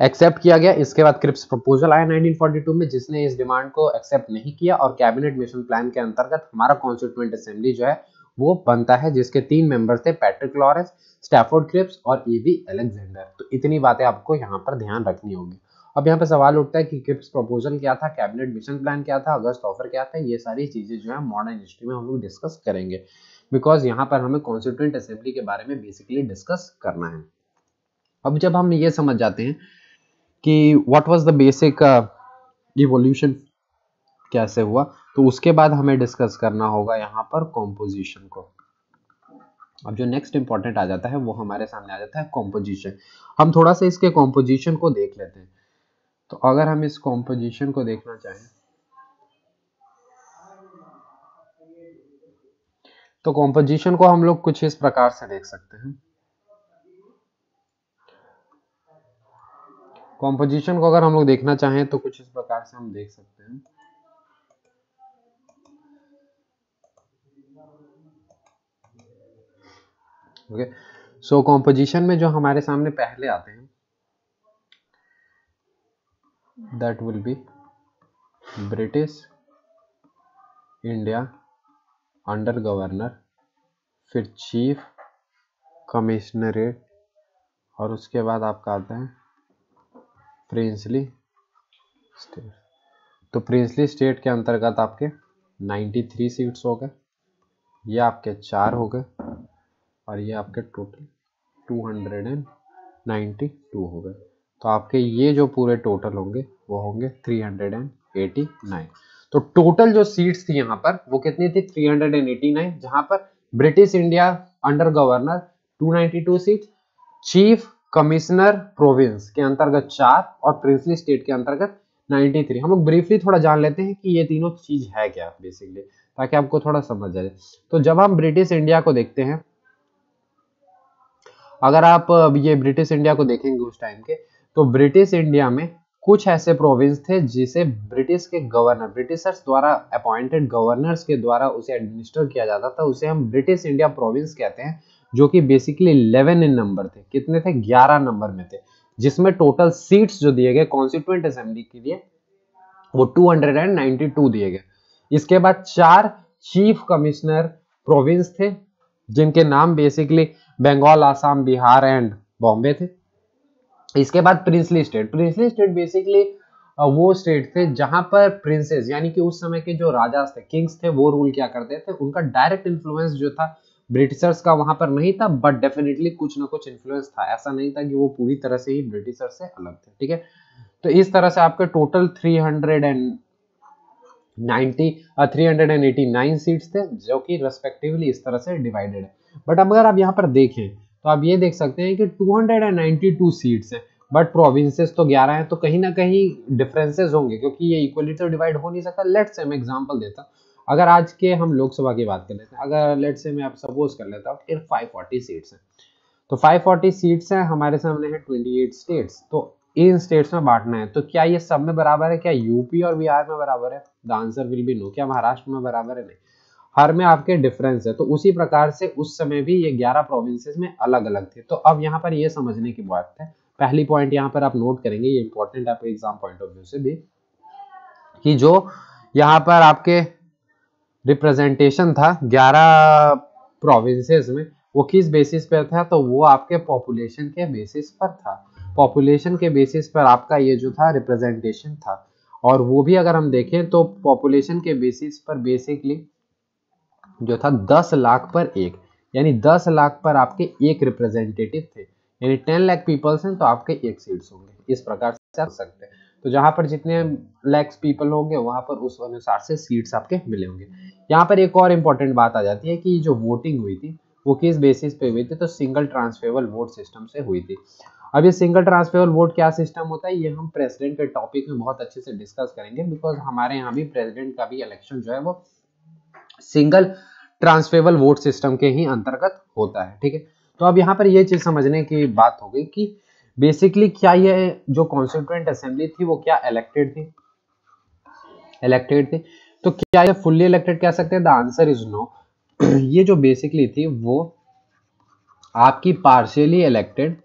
एक्सेप्ट किया गया। इसके बाद क्रिप्स प्रपोजल आया 1942 में, जिसने इस डिमांड को एक्सेप्ट नहीं किया और कैबिनेट मिशन प्लान के अंतर्गत हमारा कॉन्स्टिट्यूएंट असेंबली जो है वो बनता है, जिसके 3 मेंबर्स थे, पैट्रिक लॉरेंस, स्टैफोर्ड क्रिप्स और एवी एलेक्जेंडर। तो इतनी बातें आपको यहाँ पर ध्यान रखनी होगी। अब यहाँ पे सवाल उठता है कि क्रिप्स प्रपोजल क्या था, कैबिनेट मिशन प्लान क्या था, अगस्त ऑफर क्या था। ये सारी चीजें जो है मॉडर्न हिस्ट्री में हम लोग डिस्कस करेंगे, बिकॉज यहाँ पर हमें कॉन्स्टिट्यूएंट असेंबली के बारे में बेसिकली डिस्कस करना है। अब जब हम ये समझ जाते हैं कि what was the basic evolution, कैसे हुआ, तो उसके बाद हमें डिस्कस करना होगा यहाँ पर कॉम्पोजिशन को। अब जो नेक्स्ट इंपॉर्टेंट आ जाता है वो हमारे सामने आ जाता है कॉम्पोजिशन। हम थोड़ा सा इसके कॉम्पोजिशन को देख लेते हैं। तो अगर हम इस कॉम्पोजिशन को देखना चाहें तो कॉम्पोजिशन को हम लोग कुछ इस प्रकार से देख सकते हैं। कॉम्पोजिशन को अगर हम लोग देखना चाहें तो कुछ इस प्रकार से हम देख सकते हैं। ओके, सो कॉम्पोजिशन में जो हमारे सामने पहले आते हैं that will be British India under governor, फिर चीफ कमिश्नरेट और उसके बाद आपका आता है प्रिंसली स्टेट। तो प्रिंसली स्टेट के अंतर्गत आपके 93 सीट्स हो गए, ये आपके 4 हो गए और ये आपके टोटल 292 हो गए। तो आपके ये जो पूरे टोटल होंगे वो होंगे 389। तो टोटल जो सीट्स थी यहाँ पर वो कितनी थी? 389, जहाँ पर British India under governor 292 seat, chief commissioner province के अंतर्गत 4 और प्रिंसली स्टेट के अंतर्गत 93। हम लोग ब्रीफली थोड़ा जान लेते हैं कि ये तीनों चीज है क्या बेसिकली, ताकि आपको थोड़ा समझ आ जाए। तो जब हम ब्रिटिश इंडिया को देखते हैं, अगर आप ये ब्रिटिश इंडिया को देखेंगे उस टाइम के, तो ब्रिटिश इंडिया में कुछ ऐसे प्रोविंस थे जिसे ब्रिटिश के गवर्नर, ब्रिटिशर्स द्वारा अपॉइंटेड गवर्नर्स के द्वारा उसे एडमिनिस्टर किया जाता था, उसे हम ब्रिटिश इंडिया प्रोविंस कहते हैं। जो कि बेसिकली 11 इन नंबर थे। कितने थे? 11 नंबर में थे, जिसमें टोटल सीट्स जो दिए गए कॉन्स्टिट्यूएंट असेंबली के लिए वो 292 दिए गए। इसके बाद 4 चीफ कमिश्नर प्रोविंस थे, जिनके नाम बेसिकली बंगाल, आसाम, बिहार एंड बॉम्बे थे। इसके बाद प्रिंसली स्टेट बेसिकली वो स्टेट थे जहां पर प्रिंसेस यानी कि उस समय के जो राजास थे, किंग्स थे, वो रूल क्या करते थे। उनका डायरेक्ट इन्फ्लुएंस जो था ब्रिटिशर्स का वहां पर नहीं था, बट डेफिनेटली कुछ ना कुछ इन्फ्लुएंस था। ऐसा नहीं था कि वो पूरी तरह से ही ब्रिटिशर्स से अलग थे। ठीक है, तो इस तरह से आपके टोटल 389 सीट्स थे, जो कि रेस्पेक्टिवली इस तरह से डिवाइडेड है। बट अगर आप यहाँ पर देखें तो आप ये देख सकते हैं कि 292 सीट्स हैं, बट प्रोविंसेस तो 11 हैं, तो कहीं ना कहीं डिफरेंसेस होंगे, क्योंकि ये इक्वली तो डिवाइड हो नहीं सकता। लेट्स से मैं एग्जांपल देता हूं, अगर आज के हम लोकसभा की बात कर लेते हैं, अगर लेट्स से मैं आप सपोज कर लेता हूं कि 540 सीट्स हैं, तो 540 सीट्स हैं, हमारे सामने है 28 स्टेट्स, तो इन स्टेट्स में बांटना है। तो क्या ये सब में बराबर है? क्या यूपी और बिहार में बराबर है? The answer will be no. क्या महाराष्ट्र में बराबर है? नहीं, हर में आपके डिफरेंस है। तो उसी प्रकार से उस समय भी ये 11 प्रोविंसेस में अलग अलग थे। तो अब यहाँ पर ये समझने की बात है, पहली पॉइंट यहाँ पर आप नोट करेंगे, ये इंपॉर्टेंट आपके एग्जाम पॉइंट ऑफ व्यू से भी, कि जो यहाँ पर आपके रिप्रेजेंटेशन था 11 प्रोविंसेस में, वो किस बेसिस पर था? तो वो आपके पॉपुलेशन के बेसिस पर था। पॉपुलेशन के बेसिस पर आपका ये जो था रिप्रेजेंटेशन था, और वो भी अगर हम देखें तो पॉपुलेशन के बेसिस पर बेसिकली जो था 10 लाख पर एक, यानी 10 लाख पर आपके एक रिप्रेजेंटेटिव थे, यानी 10 लाख पीपल्स हैं तो आपके एक सीट्स होंगे। इस प्रकार से आप सकते हैं, तो जहां पर जितने लैक्स पीपल होंगे वहां पर उस अनुसार से सीट्स आपके मिले होंगे। यहाँ पर एक और इम्पोर्टेंट बात आ जाती है कि जो वोटिंग हुई थी वो किस बेसिस पे हुई थी? तो सिंगल ट्रांसफरेबल वोट सिस्टम से हुई थी। अब ये सिंगल ट्रांसफरेबल वोट क्या सिस्टम होता है, ये हम प्रेसिडेंट के टॉपिक में बहुत अच्छे से डिस्कस करेंगे, बिकॉज हमारे यहाँ भी प्रेसिडेंट का भी इलेक्शन जो है वो सिंगल ट्रांसफरेबल वोट सिस्टम के ही अंतर्गत होता है। ठीक है, तो अब यहाँ पर ये चीज समझने की बात हो गई कि बेसिकली क्या ये जो कॉन्स्टिट्यूएंट असेंबली थी वो क्या इलेक्टेड थी? तो क्या ये फुल्ली इलेक्टेड कह सकते हैं? The answer is no. ये जो बेसिकली थी वो आपकी पार्शियली इलेक्टेड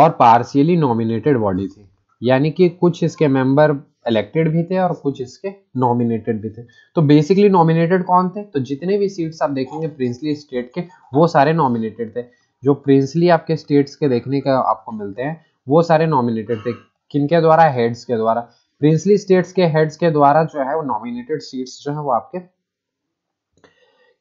और पार्शियली नॉमिनेटेड बॉडी थी, यानी कि कुछ इसके मेंबर इलेक्टेड भी थे और कुछ इसके नॉमिनेटेड भी थे। तो बेसिकली नॉमिनेटेड कौन थे? तो जितने भी सीट्स आप देखेंगे प्रिंसली स्टेट के, वो सारे नॉमिनेटेड थे। जो प्रिंसली आपके स्टेट्स के देखने का आपको मिलते हैं वो सारे नॉमिनेटेड थे। किनके द्वारा? हेड्स के द्वारा। प्रिंसली स्टेट्स के हेड्स के द्वारा जो है वो नॉमिनेटेड सीट्स जो है वो आपके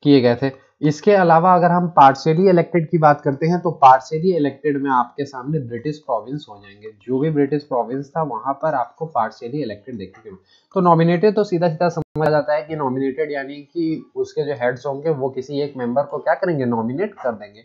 किए गए थे। इसके अलावा अगर हम पार्शियली इलेक्टेड की बात करते हैं तो पार्शियली इलेक्टेड में आपके सामने ब्रिटिश प्रोविंस हो जाएंगे। जो भी ब्रिटिश प्रोविंस था वहां पर आपको पार्शियली इलेक्टेड देखने को। तो नॉमिनेटेड तो सीधा सीधा समझा जाता है कि नॉमिनेटेड यानी कि उसके जो हेड्स होंगे वो किसी एक मेंबर को क्या करेंगे? नॉमिनेट कर देंगे।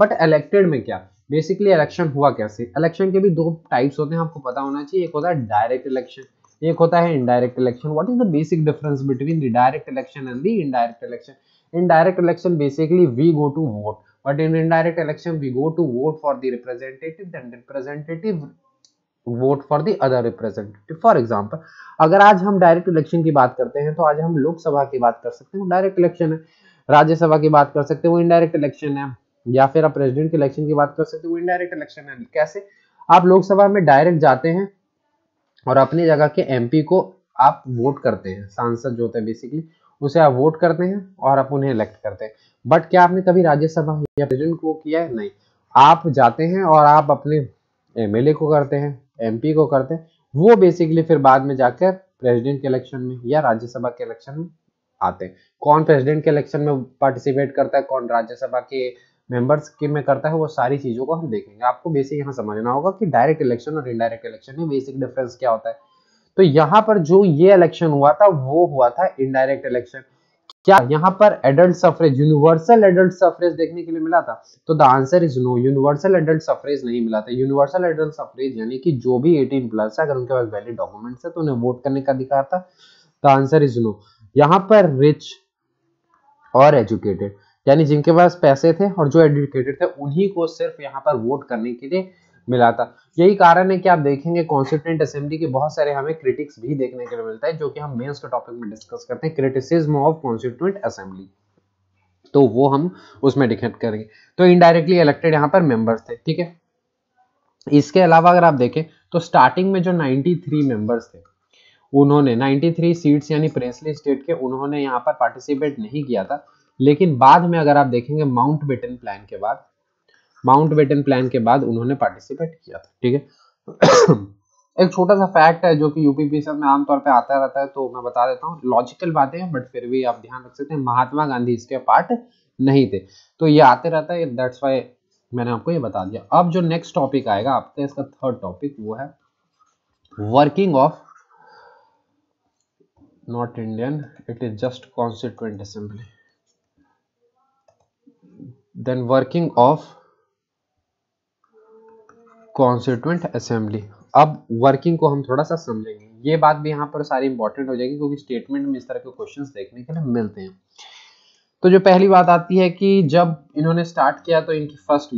बट इलेक्टेड में क्या बेसिकली इलेक्शन हुआ कैसे? इलेक्शन के भी दो टाइप्स होते हैं, आपको पता होना चाहिए। एक होता है डायरेक्ट इलेक्शन, एक होता है indirect election. What is the basic difference between the direct election and the indirect election? In direct election, basically we go to vote, but in indirect election, we go to vote for the representative, then representative vote for the other representative. For example, अगर आज हम direct election की बात करते हैं तो आज हम लोकसभा की बात कर सकते हैं, direct election है। राज्यसभा की बात कर सकते हैं, वो indirect election है। या फिर आप प्रेसिडेंट के इलेक्शन की बात कर सकते हैं, वो indirect election है। कैसे? आप लोकसभा में डायरेक्ट जाते हैं और अपनी जगह के MP को आप वोट करते हैं, सांसद जो होते हैं बेसिकली उसे आप वोट करते हैं और आप उन्हें इलेक्ट करते हैं। बट क्या आपने कभी राज्यसभा या प्रेसिडेंट को किया है? नहीं। आप जाते हैं और आप अपने MLA को करते हैं, MP को करते हैं, वो बेसिकली फिर बाद में जाकर प्रेसिडेंट के इलेक्शन में या राज्यसभा के इलेक्शन में आते हैं। कौन प्रेसिडेंट के इलेक्शन में पार्टिसिपेट करता है, कौन राज्यसभा के मेंबर्स के में करता है, वो सारी चीज़ों को हम देखेंगे। आपको बेसिक यहाँ समझना होगा कि डायरेक्ट इलेक्शन और इनडायरेक्ट इलेक्शन में बेसिक डिफरेंस क्या होता है। तो यहाँ पर जो ये इलेक्शन हुआ था वो हुआ था इनडायरेक्ट इलेक्शन। क्या यहाँ पर adult suffrage, universal adult suffrage देखने के लिए मिला था? तो the answer is no, universal adult suffrage नहीं मिला था। यूनिवर्सल एडल्ट सफरेज यानी कि जो भी 18 प्लस है, अगर उनके पास वैलिड डॉक्यूमेंट्स है तो उन्हें वोट करने का अधिकार था। The answer is no. यहाँ पर रिच और एजुकेटेड, यानी जिनके पास पैसे थे और जो एजुकेटेड थे, उन्हीं को सिर्फ यहाँ पर वोट करने के लिए मिला था। यही कारण है कि आप देखेंगे कॉन्स्टिट्यूएंट असेंबली के बहुत सारे हमें क्रिटिक्स भी देखने के लिए मिलता है, जो कि हम मेंस के टॉपिक में डिस्कस करते हैं, क्रिटिसिज्म ऑफ कॉन्स्टिट्यूएंट असेंबली। तो वो हम उसमें डिटेक्ट करेंगे। तो इनडायरेक्टली इलेक्टेड यहाँ पर मेंबर्स थे, ठीक है। इसके अलावा अगर आप देखें तो स्टार्टिंग में जो 93 मेंबर्स थे उन्होंने 93 सीट्स यानी प्रिंसली स्टेट के उन्होंने यहाँ पर पार्टिसिपेट नहीं किया था, लेकिन बाद में अगर आप देखेंगे माउंटबेटन प्लान के बाद उन्होंने पार्टिसिपेट किया था, ठीक है। एक छोटा सा फैक्ट है जो कि यूपी सब में आमतौर पे आता रहता है तो मैं बता देता हूँ, लॉजिकल बातें हैं बट फिर भी आप ध्यान रख सकते हैं, महात्मा गांधी इसके पार्ट नहीं थे, तो ये आते रहता है, दैट्स वाई मैंने आपको ये बता दिया। अब जो नेक्स्ट टॉपिक आएगा आपका, इसका थर्ड टॉपिक वो है working of not Indian, it is just कॉन्स्टिट्यूएंट असेंबली, then working of कॉन्स्टिट्यूएंट असेंबली। अब वर्किंग को हम थोड़ा सा समझेंगे, ये बात भी यहाँ पर सारी इंपॉर्टेंट हो जाएगी क्योंकि स्टेटमेंट में इस तरह के क्वेश्चंस देखने के लिए मिलते हैं। तो जो पहली बात आती है कि जब इन्होंने स्टार्ट किया तो इनकी फर्स्ट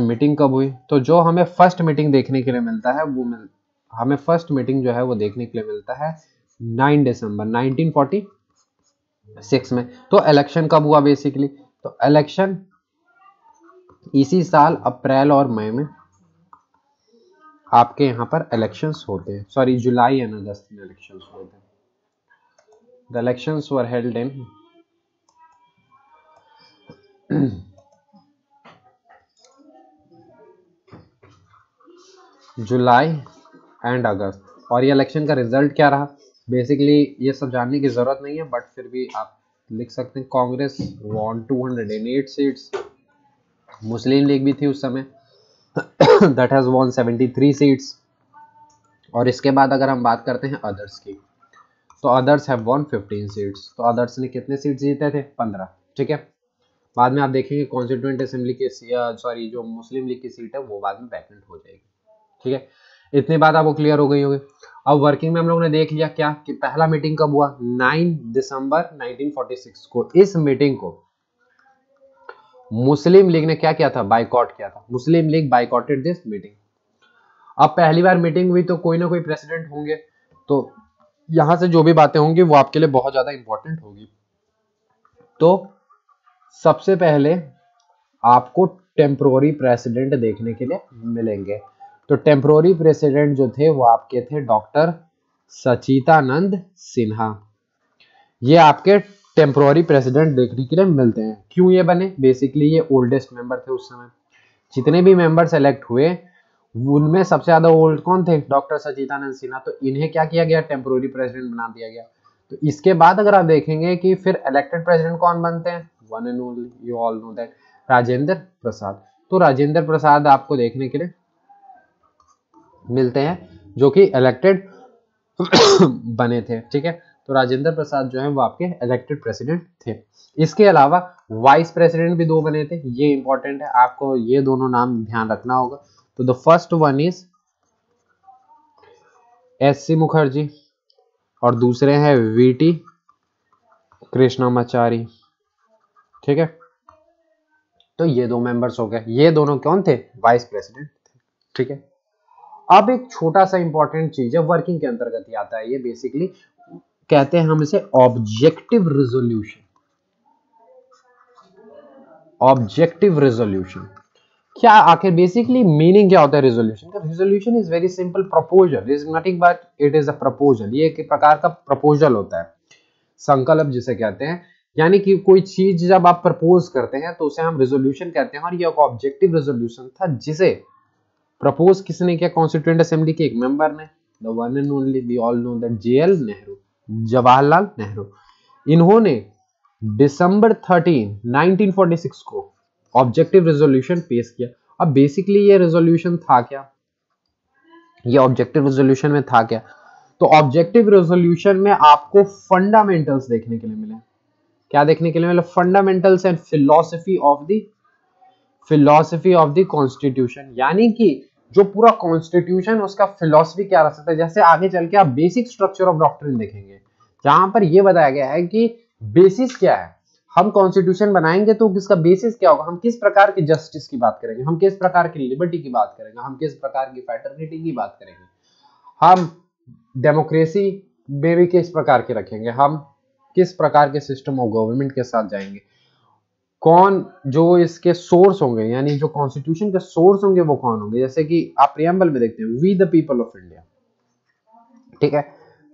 मीटिंग कब हुई, तो जो हमें फर्स्ट मीटिंग देखने के लिए मिलता है वो हमें फर्स्ट मीटिंग जो है वो देखने के लिए मिलता है 9 दिसंबर 1946 में। तो इलेक्शन कब हुआ बेसिकली, तो इलेक्शन इसी साल अप्रैल और मई में आपके यहाँ पर इलेक्शंस होते हैं, सॉरी जुलाई एंड अगस्त में इलेक्शंस होते हैं। The elections were held in July and August, और ये इलेक्शन का रिजल्ट क्या रहा बेसिकली ये सब जानने की जरूरत नहीं है, बट फिर भी आप लिख सकते हैं कांग्रेस वॉन 208 सीट्स, मुस्लिम लीग भी थी उस समय that has won 73 seats, और इसके बाद अगर हम बात करते हैं अदर्स की तो अदर्स हैव won 15 seats, तो अदर्स ने कितने सीट जीते थे 15, ठीक है। बाद में आप देखेंगे कॉन्स्टिट्यूएंट असेंबली की सॉरी जो मुस्लिम लीग की सीट है वो बाद में वैकेंट हो जाएगी, ठीक है। इतनी बात आपको क्लियर हो गई होगी। अब वर्किंग में हम लोगों ने देख लिया क्या कि पहला मीटिंग कब हुआ 9 दिसंबर 1946 को। इस मीटिंग को मुस्लिम लीग ने क्या किया था, बाइकॉट किया था, Muslim League boycotted this meeting. अब पहली बार मीटिंग हुई तो कोई ना कोई प्रेसिडेंट होंगे, तो यहां से जो भी बातें होंगी वो आपके लिए बहुत ज्यादा इंपॉर्टेंट होगी। तो सबसे पहले आपको टेम्पोररी प्रेसिडेंट देखने के लिए मिलेंगे, तो टेम्पोररी प्रेसिडेंट जो थे वो आपके थे डॉक्टर सचिदानंद सिन्हा, ये आपके टेम्पोररी प्रेसिडेंट देखने के लिए मिलते हैं। क्यों ये बने, बेसिकली ये ओल्डेस्ट मेंबर थे उस समय, जितने भी मेंबर सेलेक्ट हुए उनमें सबसे ज़्यादा ओल्ड कौन थे, डॉक्टर सचिदानंद सिन्हा, तो इन्हें क्या किया गया टेम्पोररी प्रेसिडेंट बना दिया गया। तो इसके बाद अगर आप देखेंगे कि फिर इलेक्टेड प्रेसिडेंट कौन बनते हैं, one and only you all know that, Rajendra Prasad. तो राजेंद्र प्रसाद आपको देखने के लिए मिलते हैं जो कि इलेक्टेड बने थे, ठीक है। तो राजेंद्र प्रसाद जो है वो आपके इलेक्टेड प्रेसिडेंट थे। इसके अलावा वाइस प्रेसिडेंट भी दो बने थे, ये इंपॉर्टेंट है, आपको ये दोनों नाम ध्यान रखना होगा। तो the first one is S C Mukherjee और दूसरे हैं वी टी कृष्णामाचारी, ठीक है। तो ये दो मेंबर्स हो गए, ये दोनों कौन थे, वाइस प्रेसिडेंट थे, ठीक है। अब एक छोटा सा इंपॉर्टेंट चीज है वर्किंग के अंतर्गत ही आता है, ये बेसिकली कहते हैं हम इसे ऑब्जेक्टिव रेजोल्यूशन। क्या आखिर बेसिकली मीनिंग क्या होता है रेजोल्यूशन का, resolution is very simple, proposal is nothing but it is a proposal, ये एक प्रकार का प्रपोजल होता है, संकल्प जिसे कहते हैं, यानी कि कोई चीज जब आप प्रपोज करते हैं तो उसे हम रेजोल्यूशन कहते हैं। और ये एक ऑब्जेक्टिव रेजोल्यूशन था जिसे प्रपोज किसने किया, कॉन्स्टिट्यूएंट असेंबली के एक मेंबर ने, the one and only we all know that जवाहरलाल नेहरू, इन्होंने दिसंबर 13, 1946 को ऑब्जेक्टिव रेजोल्यूशन पेश किया। अब बेसिकली ये रेजोल्यूशन था क्या, ये ऑब्जेक्टिव रेजोल्यूशन में था क्या, तो ऑब्जेक्टिव रेजोल्यूशन में आपको फंडामेंटल्स देखने के लिए मिले, क्या देखने के लिए मिले, fundamentals and philosophy of the constitution, यानी कि जो पूरा कॉन्स्टिट्यूशन उसका फिलॉसफी क्या रह सकता है। जैसे आगे चल के आप बेसिक स्ट्रक्चर ऑफ डॉक्ट्रिन देखेंगे जहां पर यह बताया गया है कि बेसिस क्या है, हम कॉन्स्टिट्यूशन बनाएंगे तो किसका बेसिस क्या होगा, हम किस प्रकार की जस्टिस की बात करेंगे, हम किस प्रकार की लिबर्टी की बात करेंगे, हम किस प्रकार की फैटर्निटी की बात करेंगे, हम डेमोक्रेसी में भी किस प्रकार के रखेंगे, हम किस प्रकार के सिस्टम ऑफ गवर्नमेंट के साथ जाएंगे, कौन जो इसके सोर्स होंगे, यानी जो कॉन्स्टिट्यूशन के सोर्स होंगे वो कौन होंगे। जैसे कि आप प्रीएम्बल में देखते हैं we the people of India, ठीक है,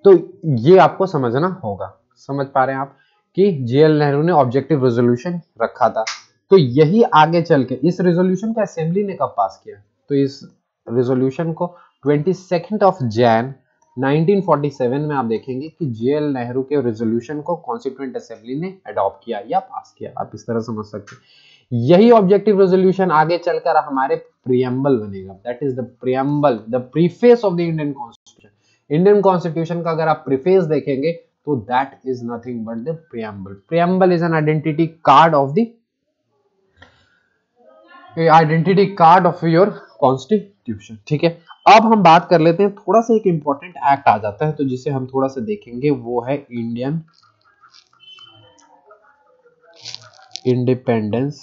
तो ये आपको समझना होगा। समझ पा रहे हैं आप कि जेएल नेहरू ने ऑब्जेक्टिव रेजोल्यूशन रखा था, तो यही आगे चल के इस रेजोल्यूशन का असेंबली ने कब पास किया, तो इस रेजोल्यूशन को 22 जनवरी 1947 में आप देखेंगे कि जेएल नेहरू के रेजोल्यूशन को कॉन्स्टिट्यूएंट असेंबली ने अडॉप्ट किया या पास किया। आप इस तरह समझ सकते हैं। यही ऑब्जेक्टिव रेजोल्यूशन आगे चलकर हमारे प्रीएम्बल बनेगा, that is the preamble, the preface of the Indian constitution. Indian constitution का अगर आप प्रीफेस देखेंगे तो that is nothing but the preamble. Preamble is an identity card of the your constitution, ठीक है। अब हम बात कर लेते हैं, थोड़ा सा एक इंपॉर्टेंट एक्ट आ जाता है तो जिसे हम थोड़ा सा देखेंगे, वो है इंडियन इंडिपेंडेंस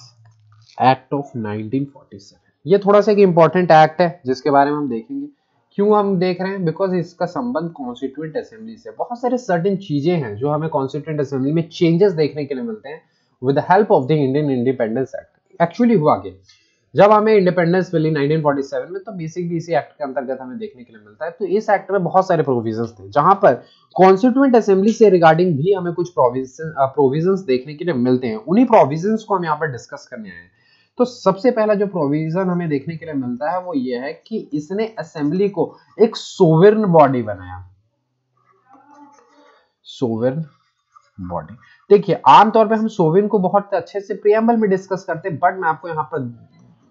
एक्ट ऑफ 1947। ये थोड़ा सा एक इंपॉर्टेंट एक्ट है जिसके बारे में हम देखेंगे। क्यों हम देख रहे हैं, बिकॉज इसका संबंध कॉन्स्टिट्यूएंट असेंबली से। बहुत सारे सर्टेन चीजें हैं जो हमें कॉन्स्टिट्यूएंट असेंबली में चेंजेस देखने के लिए मिलते हैं with the help of the Indian independence act. Actually हुआ क्या, जब हमें इंडिपेंडेंस मिली 1947 में, तो बेसिकली इसी एक्ट के अंतर्गत हमें देखने के लिए मिलता है। तो इस एक्ट में बहुत सारे प्रोविजंस थे जहां पर कॉन्स्टिट्यूएंट असेंबली से रिगार्डिंग भी हमें कुछ प्रोविजंस देखने के लिए मिलते हैं। उन्हीं प्रोविजंस को हम यहाँ पर डिस्कस करने आए हैं। तो सबसे पहला जो प्रोविजन हमें देखने के लिए मिलता है वो ये है कि इसने असेंबली को एक सोवरेन बॉडी बनाया, सोवरेन बॉडी। देखिए आमतौर पर हम सोवरेन को बहुत अच्छे से प्रीएम्बल में डिस्कस करते हैं, बट मैं आपको यहाँ पर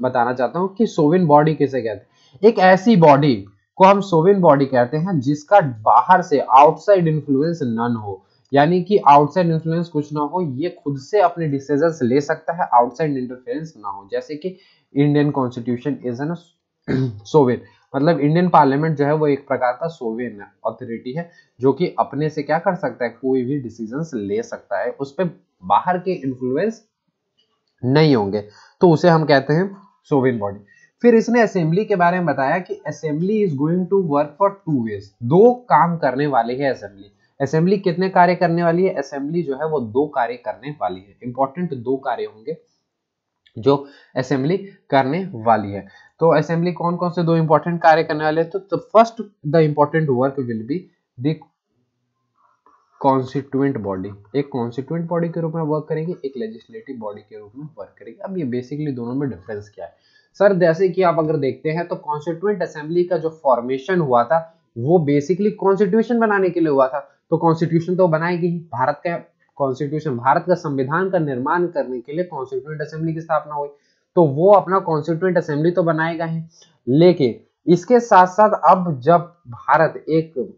बताना चाहता हूँ कि सोविन बॉडी किसे कहते हैं। एक ऐसी बॉडी को हम सोविन बॉडी कहते हैं जिसका बाहर से आउटसाइड इन्फ्लुएंस नन हो, यानी कि आउटसाइड इन्फ्लुएंस कुछ ना हो, ये खुद से अपने डिसीजंस ले सकता है, आउटसाइड इंटरफेरेंस ना हो। जैसे कि Indian constitution is an sovereign, मतलब इंडियन पार्लियामेंट जो है वो एक प्रकार का सोविन अथॉरिटी है जो कि अपने से क्या कर सकता है, कोई भी डिसीजंस ले सकता है, उस पर बाहर के इन्फ्लुएंस नहीं होंगे, तो उसे हम कहते हैं सोवरेन बॉडी। फिर इसने असेंबली के बारे में बताया कि assembly is going to work for two ways, दो काम करने वाली है असेंबली। असेंबली कितने कार्य करने वाली है, असेंबली जो है वो दो कार्य करने वाली है, इंपॉर्टेंट दो कार्य होंगे जो असेंबली करने वाली है। तो असेंबली कौन कौन से दो इंपॉर्टेंट कार्य करने वाले हैं, तो first the important work will be the constituent body, एक कॉन्स्टिट्यूएंट बॉडी के रूप में वर्क करेगी, एक लेजिस्लेटिव बॉडी के रूप में वर्क करेगी। अब ये बेसिकली दोनों में डिफरेंस क्या है सर, जैसे कि आप अगर देखते हैं तो कॉन्स्टिट्यूएंट असेंबली का जो फॉर्मेशन हुआ था वो बेसिकली कॉन्स्टिट्यूशन बनाने के लिए हुआ था, तो कॉन्स्टिट्यूशन तो बनाएगी ही, भारत का कॉन्स्टिट्यूशन, भारत का संविधान का निर्माण करने के लिए कॉन्स्टिट्यूएंट असेंबली की स्थापना हुई, तो वो अपना कॉन्स्टिट्यूएंट असेंबली तो बनाएगा ही। लेकिन इसके साथ साथ अब जब भारत एक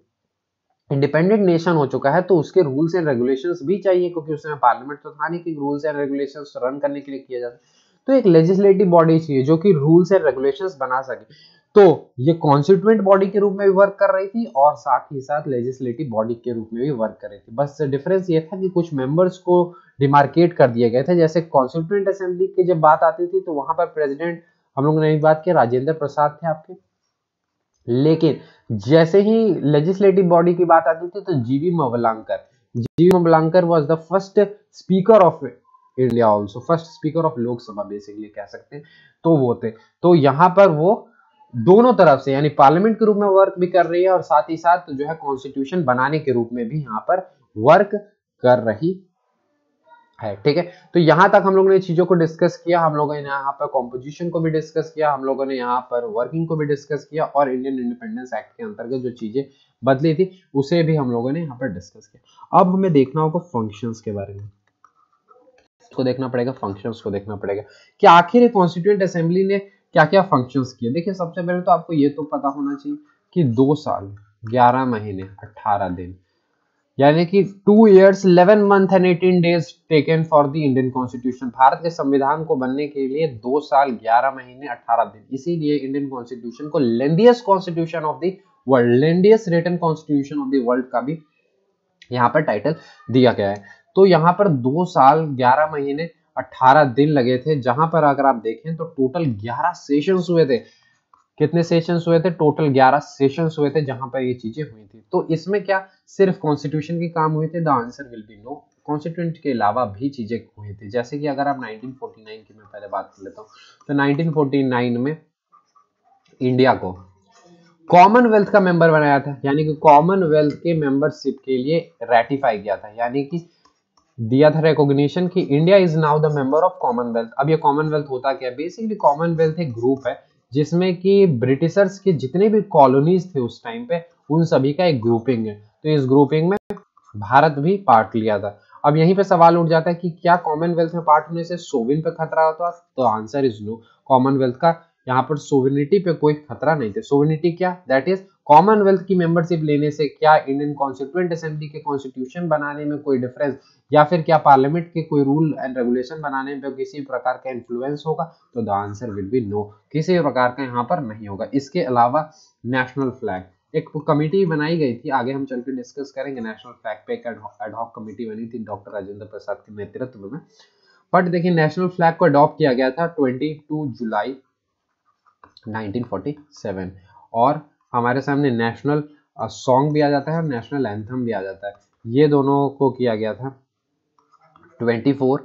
इंडिपेंडेंट नेशन हो चुका है तो उसके रूल्स एंड रेगुलेशंस भी चाहिए, क्योंकि उसमें पार्लियामेंट तो था नहीं कि रूल्स एंड रेगुलेशंस रन करने के लिए किया जाता है, तो एक लेजिस्लेटिव बॉडी चाहिए जो कि रूल्स एंड रेगुलेशंस बना सके। तो ये कॉन्स्टिट्यूएंट बॉडी के रूप में भी वर्क कर रही थी और साथ ही साथ लेजिस्लेटिव बॉडी के रूप में भी वर्क कर रही थी, बस डिफरेंस ये था कि कुछ मेंबर्स को डिमार्केट कर दिए गए थे। जैसे कॉन्स्टिट्यूएंट असेंबली की जब बात आती थी तो वहां पर प्रेसिडेंट हम लोग ने बात की, राजेंद्र प्रसाद थे आपके, लेकिन जैसे ही लेजिस्लेटिव बॉडी की बात आती थी तो जीवी मवलांकर was the first speaker of India also, first speaker of Lok Sabha basically कह सकते हैं, तो वो थे। तो यहाँ पर वो दोनों तरफ से यानी पार्लियामेंट के रूप में वर्क भी कर रही है और साथ ही साथ जो है कॉन्स्टिट्यूशन बनाने के रूप में भी यहाँ पर वर्क कर रही है, ठीक है। तो यहाँ तक हम लोगों ने चीजों को डिस्कस किया, हम लोगों ने यहाँ पर कॉम्पोजिशन को भी डिस्कस किया, हम लोगों ने यहाँ पर वर्किंग को भी डिस्कस किया और इंडियन इंडिपेंडेंस एक्ट के अंतर्गत जो चीजें बदली थी उसे भी हम लोगों ने यहाँ पर डिस्कस किया। अब हमें देखना होगा फंक्शंस के बारे में, इसको देखना पड़ेगा, फंक्शंस को देखना पड़ेगा कि आखिर कॉन्स्टिट्यूएंट असेंबली ने क्या क्या फंक्शंस किए। देखिए सबसे पहले तो आपको ये तो पता होना चाहिए कि 2 साल 11 महीने 18 दिन यानी कि 2 years 11 months and 18 days taken for the Indian Constitution, Bharat के संविधान को बनने के लिए 2 साल 11 महीने 18 दिन, इसीलिए इंडियन कॉन्स्टिट्यूशन को lengthiest constitution of the world, lengthiest written constitution of the world का भी यहाँ पर टाइटल दिया गया है। तो यहाँ पर 2 साल 11 महीने 18 दिन लगे थे, जहां पर अगर आप देखें तो टोटल 11 सेशंस हुए थे, कितने सेशंस हुए थे? टोटल 11 सेशंस हुए थे जहां पर ये चीजें हुई थी। तो इसमें क्या सिर्फ कॉन्स्टिट्यूशन के काम हुए थे? The answer will be no. Constituent के अलावा भी चीजें हुई थी, जैसे कि अगर आप 1949 की मैं पहले बात कर लेता हूँ, तो 1949 में इंडिया को कॉमनवेल्थ का मेंबर बनाया था, यानी कि कॉमनवेल्थ के मेंबरशिप के लिए रेटिफाई किया था, यानी कि दिया था रिकॉग्निशन कि India is now the member of Commonwealth. अब ये कॉमनवेल्थ होता क्या है? बेसिकली कॉमनवेल्थ एक ग्रुप है जिसमें कि ब्रिटिशर्स के जितने भी कॉलोनीज थे उस टाइम पे उन सभी का एक ग्रुपिंग है, तो इस ग्रुपिंग में भारत भी पार्ट लिया था। अब यहीं पे सवाल उठ जाता है कि क्या कॉमनवेल्थ में पार्ट होने से सोविन पे खतरा होता? तो आंसर इज नो। कॉमनवेल्थ का यहाँ पर सोविनिटी पे कोई खतरा नहीं था। सोविनिटी क्या? दैट इज कॉमनवेल्थ की मेंबरशिप लेने से क्या इंडियन कॉन्स्टिट्यूएंट असेंबली के कॉन्स्टिट्यूशन बनाने में कोई डिफरेंस या फिर क्या पार्लियामेंट के कोई रूल एंड रेगुलेशन बनाने में किसी प्रकार का इन्फ्लुएंस होगा? तो the answer will be no, किसी प्रकार का यहाँ पर नहीं होगा। इसके अलावा नेशनल फ्लैग एक कमेटी बनाई गई थी, आगे हम चल के डिस्कस करेंगे। नेशनल फ्लैग पे एक एडहॉक कमेटी बनी थी डॉक्टर राजेंद्र प्रसाद के नेतृत्व में, बट देखिए नेशनल फ्लैग को अडॉप्ट किया गया था 22 जुलाई 1947, और हमारे सामने नेशनल सॉन्ग भी आ जाता है और नेशनल एंथम भी आ जाता है। ये दोनों को किया गया था 24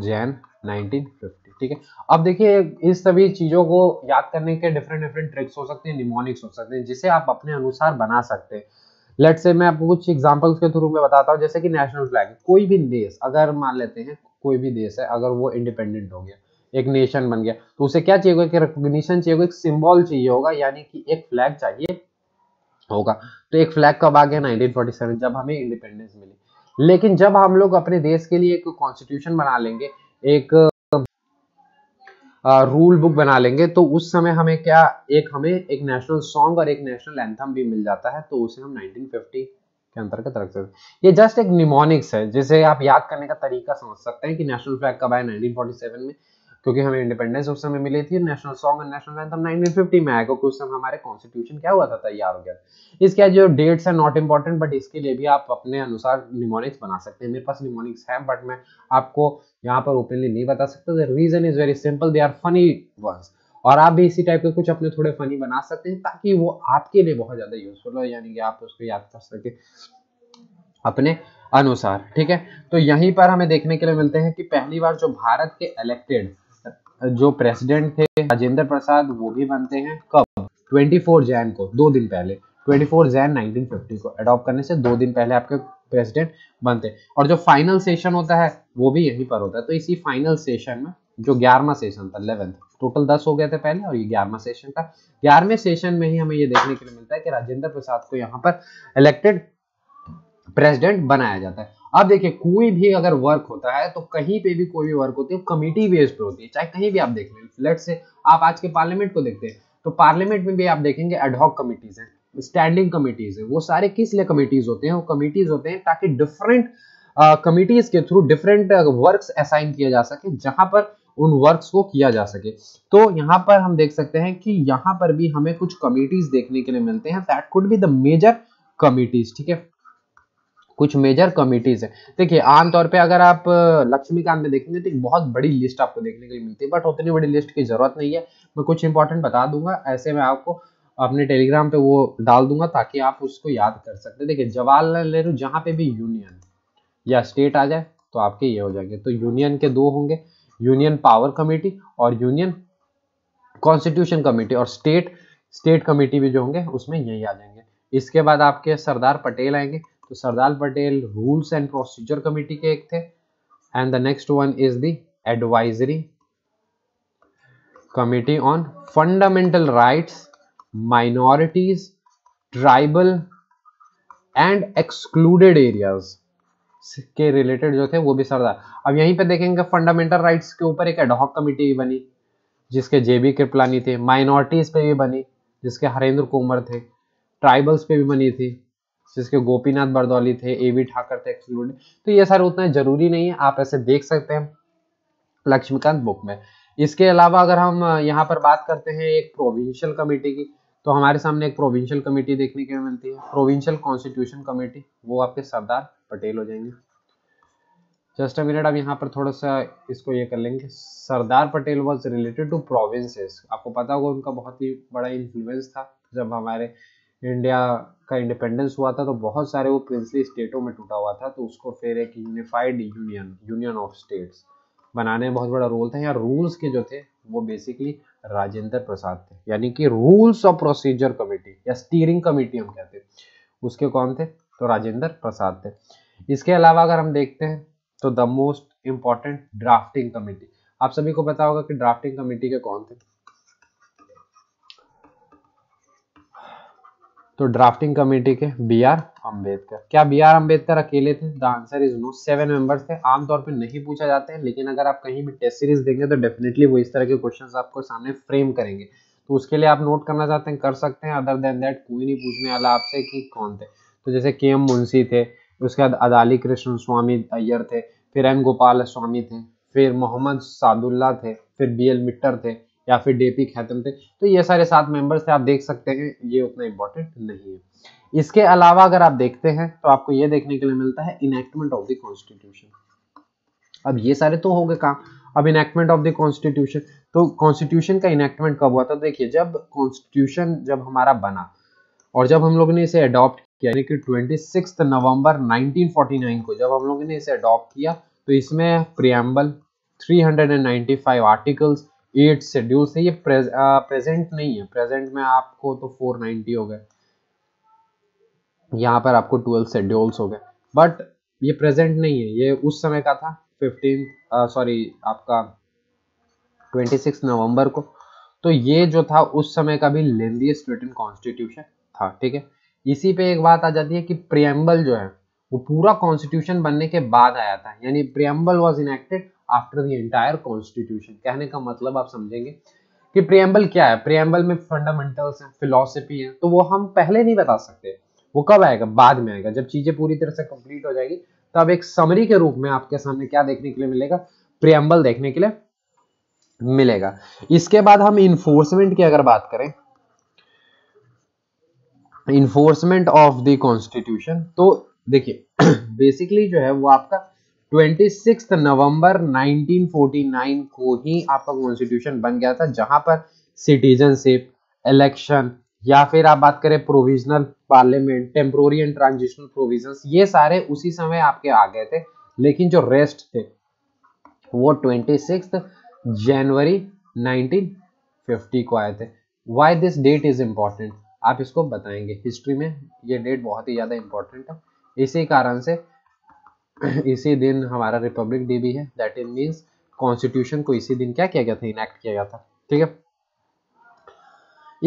जैन 1950, ठीक है। अब देखिए इस सभी चीजों को याद करने के डिफरेंट ट्रिक्स हो सकते हैं, निमोनिक्स हो सकते हैं, जिसे आप अपने अनुसार बना सकते हैं। लेट्स से मैं आपको कुछ एग्जांपल्स के थ्रू में बताता हूँ, जैसे कि नेशनल फ्लैग, कोई भी देश अगर मान लेते हैं कोई भी देश है, अगर वो इंडिपेंडेंट हो गया, एक नेशन बन गया, तो उसे क्या चाहिए होगा? कि रिकॉग्निशन चाहिए होगा, एक सिंबल चाहिए होगा, यानी कि एक फ्लैग चाहिए होगा। तो एक फ्लैग कब आ गया? 1947, जब हमें इंडिपेंडेंस मिली। लेकिन जब हम लोग अपने देश के लिए एक कॉन्स्टिट्यूशन बना लेंगे, एक रूल बुक बना लेंगे, तो उस समय हमें क्या, एक हमें एक नेशनल सॉन्ग और एक नेशनल एंथम भी मिल जाता है, तो उसे हम 1950 के अंतर्गत रख सकते हैं। ये जस्ट एक निमोनिक्स है जिसे आप याद करने का तरीका समझ सकते हैं कि नेशनल फ्लैग कब आया 1947 में क्योंकि हमें इंडिपेंडेंस उस समय मिली थी, नेशनल सॉन्ग और नेशनल एंथम 1950 में आया क्योंकि उस समय हमारे कॉन्स्टिट्यूशन क्या हुआ था, तैयार हो गया। इसके जो डेट्स हैं नॉट इम्पॉर्टेंट, बट इसके लिए भी आप अपने अनुसार निमोनिक्स बना सकते हैं। मेरे पास निमोनिक्स है बट मैं आपको यहाँ पर ओपनली नहीं बता सकता। The reason is very simple, they are funny ones, और आप भी इसी टाइप के कुछ अपने थोड़े फनी बना सकते हैं ताकि वो आपके लिए बहुत ज्यादा यूजफुल हो, यानी कि आप उसको याद कर सके अपने अनुसार, ठीक है। तो यहीं पर हमें देखने के लिए मिलते हैं कि पहली बार जो भारत के इलेक्टेड जो प्रेसिडेंट थे राजेंद्र प्रसाद, वो भी बनते हैं कब? 24 जैन को, दो दिन पहले, 24 जैन 1950 को अडॉप्ट करने से दो दिन पहले आपके प्रेसिडेंट बनते हैं। और जो फाइनल सेशन होता है वो भी यहीं पर होता है। तो इसी फाइनल सेशन में जो 11वां सेशन था, 11th, टोटल 10 हो गए थे पहले और ये 11वां सेशन था। 11वें सेशन में ही हमें ये देखने के लिए मिलता है कि राजेंद्र प्रसाद को यहाँ पर इलेक्टेड प्रेसिडेंट बनाया जाता है। अब देखिए कोई भी अगर वर्क होता है तो कहीं पे भी कोई भी वर्क होती है कमिटी बेस्ड पे होती है, चाहे कहीं भी आप देख लें। लेट्स से आप आज के पार्लियामेंट को देखते हैं तो पार्लियामेंट में भी आप देखेंगे एडहॉक कमिटीज हैं, स्टैंडिंग कमिटीज हैं। वो सारे किस लिए कमिटीज होते हैं? वो कमिटीज होते हैं ताकि डिफरेंट कमिटीज के थ्रू डिफरेंट वर्क्स असाइन किया जा सके, जहाँ पर उन वर्क्स को किया जा सके। तो यहाँ पर हम देख सकते हैं कि यहाँ पर भी हमें कुछ कमिटीज देखने के लिए मिलते हैं, that could be the major committees, ठीक है। कुछ मेजर कमिटीज है, देखिए आमतौर पे अगर आप लक्ष्मीकांत में देखेंगे तो एक बहुत बड़ी लिस्ट आपको देखने के लिए मिलती है, बट उतनी बड़ी लिस्ट की जरूरत नहीं है। मैं कुछ इंपॉर्टेंट बता दूंगा, ऐसे मैं आपको अपने टेलीग्राम पे वो डाल दूंगा ताकि आप उसको याद कर सकते। देखिए जवाहरलाल नेहरू, जहाँ पे भी यूनियन या स्टेट आ जाए तो आपके ये हो जाएंगे, तो यूनियन के दो होंगे, यूनियन पावर कमेटी और यूनियन कॉन्स्टिट्यूशन कमेटी, और स्टेट कमेटी भी जो होंगे उसमें यही आ जाएंगे। इसके बाद आपके सरदार पटेल आएंगे, तो Sardar Patel rules and procedure committee के एक थे, and the next one is the advisory committee on fundamental rights, minorities, tribal and excluded areas के रिलेटेड जो थे वो भी सरदार। अब यहीं पे देखेंगे फंडामेंटल राइट्स के ऊपर एक एडहॉक कमेटी भी बनी जिसके जेबी कृपलानी थे, माइनॉरिटीज पे भी बनी जिसके हरेंद्र कुमार थे, ट्राइबल्स पे भी बनी थी जिसके गोपीनाथ बरदौली थे, एवी ठाकर थे, एक्सक्लूड। तो ये सारे उतना जरूरी नहीं है, आप ऐसे देख सकते हैं लक्ष्मीकांत बुक में। इसके अलावा अगर हम यहाँ पर बात करते हैं एक प्रोविंशियल कमेटी की, तो हमारे सामने एक प्रोविंशियल कमेटी देखने के मिलती है, प्रोविंशियल कॉन्स्टिट्यूशन कमेटी, वो आपके सरदार पटेल हो जाएंगे। जस्ट अ मिनट, अब यहाँ पर थोड़ा सा इसको ये कर लेंगे। Sardar Patel was related to provinces, आपको पता होगा उनका बहुत ही बड़ा इन्फ्लुएंस था। जब हमारे इंडिया का इंडिपेंडेंस हुआ था तो बहुत सारे वो प्रिंसली स्टेटों में टूटा हुआ था, तो उसको फिर एक यूनिफाइड यूनियन ऑफ स्टेट्स बनाने में बहुत बड़ा रोल था। यहाँ रूल्स के जो थे वो बेसिकली राजेंद्र प्रसाद थे, यानी कि रूल्स ऑफ प्रोसीजर कमेटी या स्टीयरिंग कमेटी हम कहते हैं, उसके कौन थे तो राजेंद्र प्रसाद थे। इसके अलावा अगर हम देखते हैं तो the most important drafting committee, आप सभी को पता होगा कि ड्राफ्टिंग कमेटी के कौन थे, तो ड्राफ्टिंग कमेटी के बी आर अंबेडकर। क्या बी आर अंबेडकर अकेले थे? The answer is no, 7 members थे। आमतौर पे नहीं पूछा जाते हैं, लेकिन अगर आप कहीं भी टेस्ट सीरीज देंगे तो डेफिनेटली वो इस तरह के क्वेश्चंस आपको सामने फ्रेम करेंगे, तो उसके लिए आप नोट करना चाहते हैं कर सकते हैं। अदर देन दैट कोई नहीं पूछने वाला आपसे कि कौन थे, तो जैसे के एम मुंशी थे, उसके बाद अल्लादी कृष्णस्वामी अय्यर थे, फिर एम गोपालस्वामी थे, फिर मोहम्मद सादुल्ला थे, फिर बी एल मिट्टर थे, या फिर डीपी खैतम थे। तो ये सारे 7 मेंबर्स थे, आप देख सकते हैं ये उतना इम्पोर्टेंट नहीं है। इसके अलावा अगर आप देखते हैं तो आपको ये देखने के लिए मिलता है इनएक्टमेंट ऑफ द कॉन्स्टिट्यूशन। अब ये सारे तो हो गए काम, अब इनएक्टमेंट ऑफ द कॉन्स्टिट्यूशन, तो कॉन्स्टिट्यूशन का इनएक्टमेंट कब हुआ था? देखिए जब कॉन्स्टिट्यूशन जब हमारा बना और जब हम लोगों ने इसे अडॉप्ट किया, यानी कि 26 नवंबर 1949 को जब हम लोगों ने इसे अडॉप्ट किया, तो इसमें प्रियम्बल, 395 आर्टिकल्स, 8 शेड्यूल से, ये प्रेजेंट नहीं है, प्रेजेंट में आपको तो 490 हो गए, यहाँ पर आपको 12 शेड्यूल्स हो गए, बट ये प्रेजेंट नहीं है, ये उस समय का था 26 नवंबर को। तो ये जो था उस समय का भी लेंथीएस्ट रिटन कॉन्स्टिट्यूशन था, ठीक है। इसी पे एक बात आ जाती है कि प्रियम्बल जो है वो पूरा कॉन्स्टिट्यूशन बनने के बाद आया था, यानी प्रियम्बल was enacted after the entire constitution. कहने का मतलब आप समझेंगे कि प्रियम्बल क्या है, प्रियम्बल में फंडामेंटल्स हैं, फिलॉसफी है, तो वो हम पहले नहीं बता सकते, वो कब आएगा? बाद में आएगा, जब चीजें पूरी तरह से कंप्लीट हो जाएगी, तब एक समरी के रूप में आपके सामने क्या देखने के लिए मिलेगा? प्रियम्बल देखने के लिए मिलेगा। इसके बाद हम इन्फोर्समेंट की अगर बात करें, इन्फोर्समेंट ऑफ द कॉन्स्टिट्यूशन, तो देखिए बेसिकली जो है वो आपका 26 नवंबर 1949 को ही आपका कॉन्स्टिट्यूशन बन गया था, जहां पर सिटीजनशिप, इलेक्शन, या फिर आप बात करें provisional parliament, temporary and transitional provisions, ये सारे उसी समय आपके आ गए थे, लेकिन जो रेस्ट थे वो 26 जनवरी 1950 को आए थे। Why this date is important, आप इसको बताएंगे, हिस्ट्री में ये डेट बहुत ही ज़्यादा इम्पोर्टेंट है, इसी कारण से इसी दिन हमारा रिपब्लिक डे भी है, दैट इज मींस कॉन्स्टिट्यूशन को इसी दिन क्या किया गया था? इनैक्ट किया गया था, ठीक है।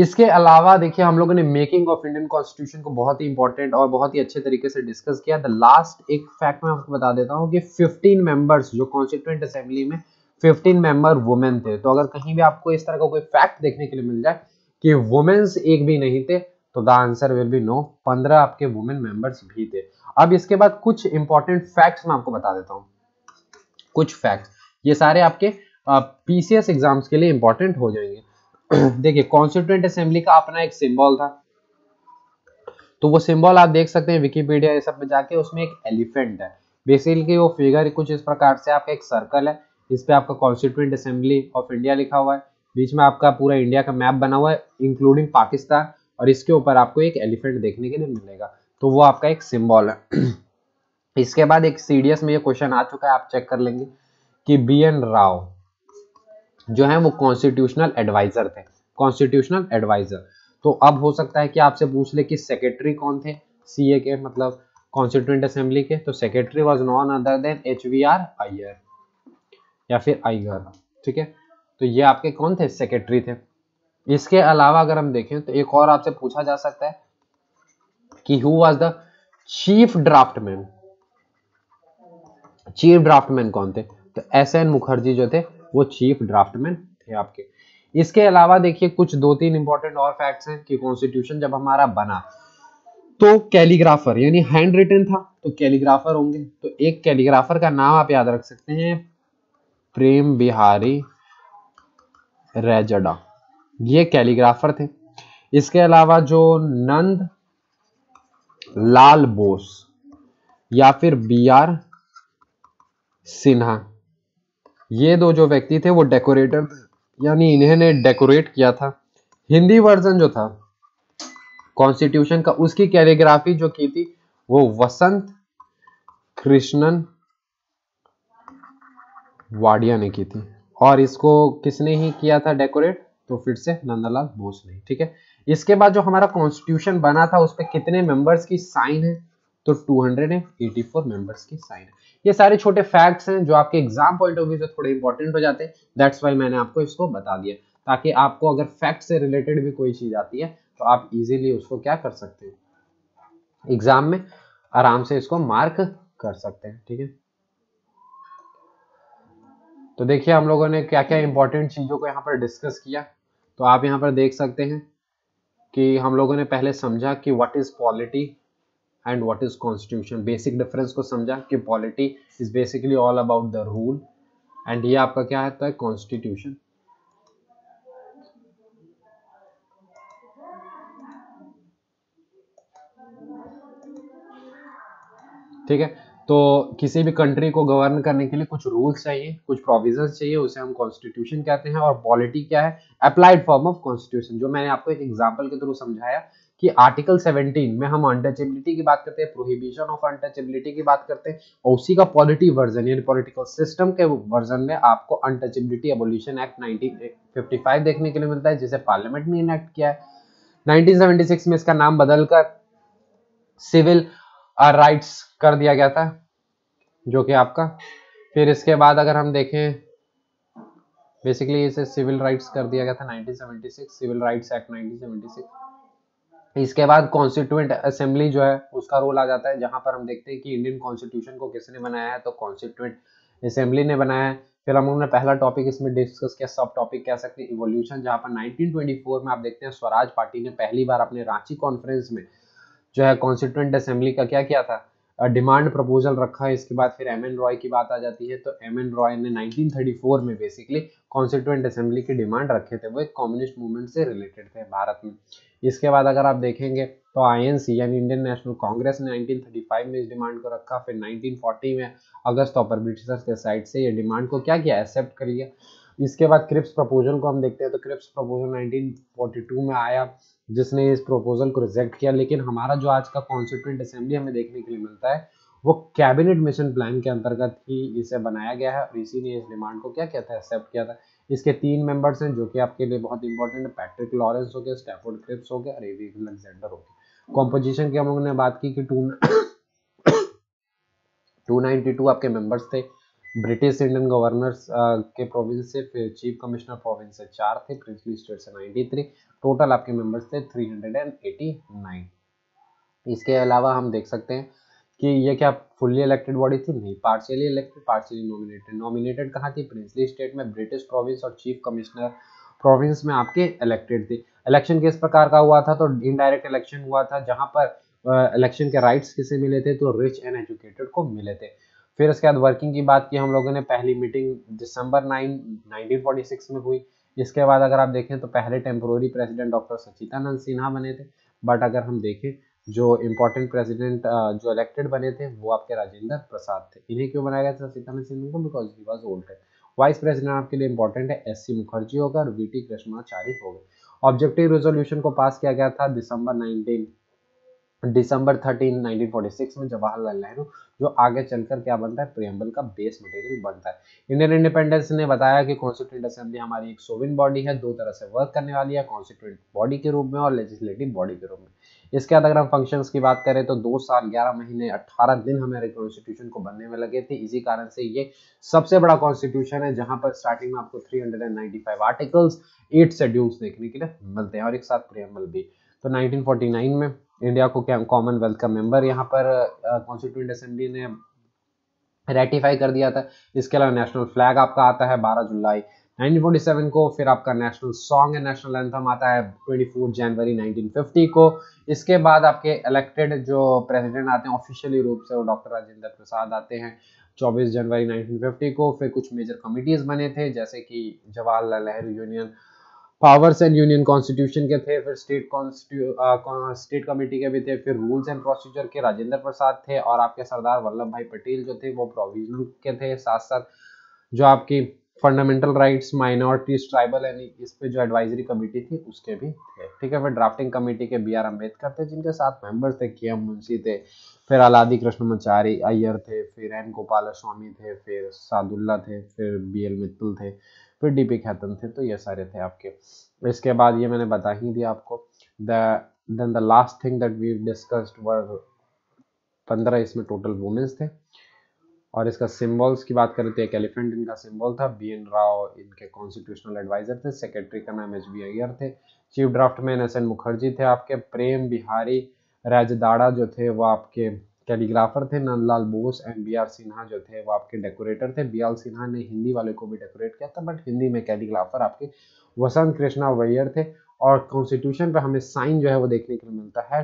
इसके अलावा देखिए हम लोगों ने मेकिंग ऑफ इंडियन कॉन्स्टिट्यूशन को बहुत ही इंपॉर्टेंट और बहुत ही अच्छे तरीके से डिस्कस किया। द लास्ट एक फैक्ट मैं आपको बता देता हूँ कि 15 मेंबर्स जो कॉन्स्टिट्यूएंट असेंबली में 15 मेंबर वुमेन थे, तो अगर कहीं भी आपको इस तरह का कोई फैक्ट देखने के लिए मिल जाए कि वुमेन्स एक भी नहीं थे, तो the answer will be no, 15 आपके वुमेन मेंबर्स भी थे। अब इसके बाद कुछ इंपॉर्टेंट फैक्ट्स मैं आपको बता देता हूँ, कुछ फैक्ट्स, ये सारे आपके पीसीएस एग्जाम्स के लिए इंपॉर्टेंट हो जाएंगे। देखिए कॉन्स्टिट्यूएंट असेंबली का अपना एक सिंबल था, तो वो सिंबल आप देख सकते हैं विकिपीडिया ये सब में जाके, उसमें एक एलिफेंट है, बेसिकली वो फिगर कुछ इस प्रकार से आपका एक सर्कल है, इस पे आपका कॉन्स्टिट्यूएंट असेंबली ऑफ इंडिया लिखा हुआ है, बीच में आपका पूरा इंडिया का मैप बना हुआ है इंक्लूडिंग पाकिस्तान, और इसके ऊपर आपको एक एलिफेंट देखने के लिए मिलेगा, तो वो आपका एक सिंबल है। इसके बाद एक सीडीएस में ये क्वेश्चन आ चुका है, आप चेक कर लेंगे कि बी एन राव जो है वो कॉन्स्टिट्यूशनल एडवाइजर थे, कॉन्स्टिट्यूशनल एडवाइजर। तो अब हो सकता है कि आपसे पूछ ले कि सेक्रेटरी कौन थे सीए के, मतलब कॉन्स्टिट्यूएंट असेंबली के, तो secretary was none other than HVR Iyer या फिर अय्यर, ठीक है। तो ये आपके कौन थे? सेक्रेटरी थे। इसके अलावा अगर हम देखें तो एक और आपसे पूछा जा सकता है कि who was the chief draftsman, chief draftsman कौन थे? तो SN मुखर्जी जो थे वो चीफ ड्राफ्टमैन थे आपके। इसके अलावा देखिए कुछ 2-3 इंपॉर्टेंट और फैक्ट्स हैं कि कॉन्स्टिट्यूशन जब हमारा बना तो कैलीग्राफर, यानी हैंड रिटन था, तो कैलीग्राफर होंगे, तो एक कैलीग्राफर का नाम आप याद रख सकते हैं, प्रेम बिहारी रैजडा, ये कैलीग्राफर थे। इसके अलावा जो नंदलाल बोस या फिर BR सिन्हा, ये दो जो व्यक्ति थे वो डेकोरेटर, यानी इन्होंने डेकोरेट किया था। हिंदी वर्जन जो था कॉन्स्टिट्यूशन का, उसकी कैलीग्राफी जो की थी वो वसंत कृष्णन वाडिया ने की थी, और इसको किसने ही किया था डेकोरेट, तो फिर से नंदलाल बोस ने। ठीक है, इसके बाद जो हमारा कॉन्स्टिट्यूशन बना था उस पे कितने मेंबर्स की साइन है, तो 284 मेंबर्स की साइन है। ये सारे छोटे फैक्ट्स हैं जो आपके एग्जाम पॉइंट ऑफ व्यू से थोड़े इंपॉर्टेंट हो जाते हैं, दैट्स व्हाई मैंने आपको इसको बता दिया, ताकि आपको अगर फैक्ट से रिलेटेड भी कोई चीज आती है तो आप इजीली उसको क्या कर सकते हैं, एग्जाम में आराम से इसको मार्क कर सकते हैं। ठीक है, तो देखिए हम लोगों ने क्या क्या इंपॉर्टेंट चीजों को यहाँ पर डिस्कस किया। तो आप यहाँ पर देख सकते हैं कि हम लोगों ने पहले समझा कि what is polity and what is constitution, basic difference को समझा कि polity is basically all about the rule, and ये आपका क्या होता है कॉन्स्टिट्यूशन। ठीक है, तो किसी भी कंट्री को गवर्न करने के लिए कुछ रूल्स चाहिए, कुछ प्रोविजंस चाहिए, उसे हम कॉन्स्टिट्यूशन कहते हैं। और पॉलिटी क्या है, अप्लाइड फॉर्म ऑफ कॉन्स्टिट्यूशन, जो मैंने आपको एक एग्जांपल के थ्रू समझाया कि आर्टिकल 17 में हम अनटचेबिलिटी की बात करते हैं, प्रोहिबिशन ऑफ अनटचेबिलिटी की बात करते हैं, और उसी का पॉलिटी वर्जन यानी पॉलिटिकल सिस्टम के वर्जन में आपको अनटचेबिलिटी एबोल्यूशन एक्ट 1955 देखने के लिए मिलता है, जिसे पार्लियामेंट में इनएक्ट किया है। 1976 में इसका नाम बदलकर सिविल राइट्स कर दिया गया था, जो कि आपका, फिर इसके बाद अगर हम देखें बेसिकली इसे सिविल राइट्स कर दिया गया था 1976, सिविल राइट्स एक्ट 1976। इसके बाद कॉन्स्टिट्यूएंट असेंबली जो है उसका रोल आ जाता है, जहां पर हम देखते हैं कि इंडियन कॉन्स्टिट्यूशन को किसने बनाया है, तो कॉन्स्टिट्यूएंट असेंबली ने बनाया है। फिर हम लोगों ने पहला टॉपिक इसमें डिस्कस किया, सब टॉपिक कह सकते हैं इवोल्यूशन, जहाँ पर 1924 में आप देखते हैं स्वराज पार्टी ने पहली बार अपने रांची कॉन्फ्रेंस में जो है कॉन्स्टिट्यूएंट असेंबली का क्या किया था, डिमांड प्रपोजल रखा। इसके बाद फिर एम एन रॉय की बात आ जाती है, तो एम एन रॉय ने 1934 में बेसिकली कॉन्स्टिट्यूएंट असेंबली की डिमांड रखे थे, वो एक कम्युनिस्ट मूवमेंट से रिलेटेड थे भारत में। इसके बाद अगर आप देखेंगे तो आईएनसी यानी इंडियन नेशनल कांग्रेस ने 1935 में इस डिमांड को रखा। फिर 1940 में अगस्त ऑफर ब्रिटिशर्स के साइड से ये डिमांड को क्या किया, एक्सेप्ट कर लिया। इसके बाद क्रिप्स प्रपोजल को हम देखते हैं, तो क्रिप्स प्रपोजल 1942 में आया, जिसने इस प्रपोजल को रिजेक्ट किया। लेकिन हमारा जो आज का कॉन्स्टिट्यूएंट असेंबली हमें देखने के लिए मिलता है वो कैबिनेट मिशन प्लान के अंतर्गत ही इसे बनाया गया है, और इसी ने इस डिमांड को क्या किया था, एक्सेप्ट किया था। इसके 3 मेंबर्स हैं जो कि आपके लिए बहुत इंपॉर्टेंट है, पैट्रिक लॉरेंस हो गया, स्टैफोर्ड क्रिप्स हो गया, और ए वी अलेक्जेंडर हो गया। कॉम्पोजिशन की हम लोगों ने बात की कि 292 आपके मेंबर्स थे, ब्रिटिश इंडियन गवर्नर्स के प्रोविंस से, फिर चीफ कमिश्नर प्रोविंस से 4 थे, प्रिंसली स्टेट से 93, टोटल आपके मेंबर्स थे 389। इसके अलावा हम देख सकते हैं कि ये क्या फुल्ली इलेक्टेड बॉडी थी, नहीं, partially elected, partially nominated. Nominated कहाँ थी, प्रिंसली स्टेट में, ब्रिटिश प्रोविंस और चीफ कमिश्नर प्रोविंस में आपके इलेक्टेड थे। इलेक्शन किस प्रकार का हुआ था, तो इनडायरेक्ट इलेक्शन हुआ था, जहाँ पर इलेक्शन के राइट्स किसे मिले थे, तो रिच एंड एजुकेटेड को मिले थे। फिर इसके बाद वर्किंग की बात की हम लोगों ने, पहली मीटिंग दिसंबर 1946 में हुई। इसके बाद अगर आप देखें तो पहले temporary president doctor सचिदानंद सिन्हा बने थे, बट अगर हम देखें जो इम्पोर्टेंट प्रेसिडेंट जो इलेक्टेड बने थे वो आपके राजेंद्र प्रसाद थे। इन्हें क्यों बनाया गया सचिदानंद सिन्हा को, because he was old. Vice president आपके लिए इंपॉर्टेंट है, एस सी मुखर्जी होगा और वी टी कृष्णाचारी होगा। ऑब्जेक्टिव रेजोल्यूशन को पास किया गया था दिसंबर 13, 1946 में जवाहरलाल नेहरू, जो आगे चलकर क्या बनता है, प्रियम्बल का बेस मटेरियल बनता है। इंडियन इंडिपेंडेंस ने बताया कि कॉन्स्टिट्यूएंट असेंबली हमारी एक सोविन बॉडी है, 2 तरह से वर्क करने वाली है, कॉन्स्टिट्यूएंट बॉडी के रूप में और लेजिस्लेटिव बॉडी के रूप में। इसके बाद अगर हम फंक्शंस की बात करें तो 2 साल 11 महीने 18 दिन हमारे कॉन्स्टिट्यूशन को बनने में लगे थे। इसी कारण से ये सबसे बड़ा कॉन्स्टिट्यूशन है, जहाँ पर स्टार्टिंग में आपको 395 आर्टिकल्स, 8 शेड्यूल्स देखने के लिए मिलते हैं, और एक साथ प्रियम्बल भी। तो 1949 में इंडिया को कॉमनवेल्थ का मेंबर यहाँ पर कॉन्स्टिट्यूएंट असेंबली ने रेटिफाई कर दिया था। इसके अलावा नेशनल फ्लैग आपका आता है 12 जुलाई 1947 को, फिर आपका national song and national anthem आता है 24 जनवरी 1950 को। इसके बाद आपके इलेक्टेड जो प्रेसिडेंट आते हैं ऑफिशियली रूप से वो डॉक्टर राजेंद्र प्रसाद आते हैं 24 जनवरी 1950 को। फिर कुछ मेजर कमिटीज बने थे, जैसे कि जवाहरलाल नेहरू union powers and union constitution के थे, फिर स्टेट कमेटी के भी थे, फिर रूल्स एंड प्रोसीजर के राजेंद्र प्रसाद थे, और आपके सरदार वल्लभ भाई पटेल जो थे वो प्रोविजनल के थे। साथ साथ जो आपकी fundamental rights, minorities, tribal and इस पे जो एडवाइजरी कमेटी थी उसके भी थे, ठीक है। फिर ड्राफ्टिंग कमेटी के बी आर अम्बेडकर थे, जिनके साथ मेंबर्स थे के एम मुंशी थे, फिर अलादी कृष्णमाचारी अय्यर थे, फिर एन गोपालास्वामी थे, फिर सादुल्ला थे, फिर बी एल मित्तल थे, फिर डीपी खैतन थे। तो ये सारे थे आपके। इसके बाद ये मैंने बता ही दिया आपको। The last thing that we discussed were 15 इसमें टोटल वुमेन्स थे। और इसका सिंबल्स की बात करें तो एक एलिफेंट इनका सिंबल था। बी एन राव इनके कॉन्स्टिट्यूशनल एडवाइजर थे। सेक्रेटरी का नाम HV अय्यर थे। Chief draftsman SN Mukherjee थे। आपके प्रेम बिहारी राजदाड़ा जो थे वो आपके कैलीग्राफर थे। नंदलाल बोस एंड BR सिन्हा जो थे वो आपके डेकोरेटर थे। BL सिन्हा ने हिंदी वाले को भी डेकोरेट किया था, बट हिंदी में कैलीग्राफर आपके वसंत कृष्णा वैयर थे। और कॉन्स्टिट्यूशन पर हमें साइन जो है वो देखने के लिए मिलता है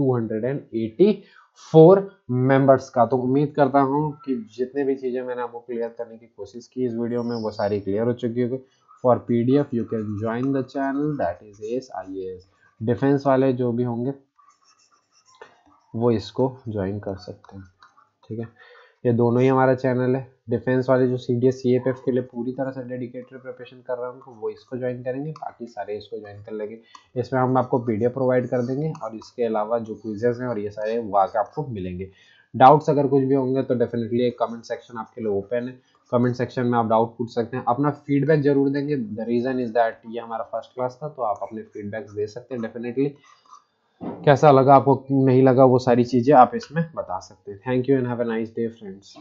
284 मेंबर्स का। तो उम्मीद करता हूं कि जितने भी चीज़ें मैंने आपको क्लियर करने की कोशिश की इस वीडियो में वो सारी क्लियर हो चुकी होगी। For PDF you can join the channel that is AS IAS। Defence वाले जो भी होंगे वो इसको ज्वाइन कर सकते हैं, ठीक है। ये दोनों ही हमारा चैनल है। डिफेंस वाले जो CDS CAPF के लिए पूरी तरह से डेडिकेटेड प्रिपरेशन कर रहे होंगे वो इसको ज्वाइन करेंगे, बाकी सारे इसको ज्वाइन कर लेंगे। इसमें हम आपको PDF प्रोवाइड कर देंगे और इसके अलावा जो क्विजेस हैं और ये सारे वाक आपको मिलेंगे। डाउट्स अगर कुछ भी होंगे तो डेफिनेटली एक कमेंट सेक्शन आपके लिए ओपन है। कमेंट सेक्शन में आप डाउट पूछ सकते हैं। अपना फीडबैक जरूर देंगे। द रीज़न इज़ दैट ये हमारा फर्स्ट क्लास था, तो आप अपने फीडबैक्स दे सकते हैं। डेफिनेटली कैसा लगा आपको, नहीं लगा, वो सारी चीज़ें आप इसमें बता सकते हैं। Thank you and have a nice day friends.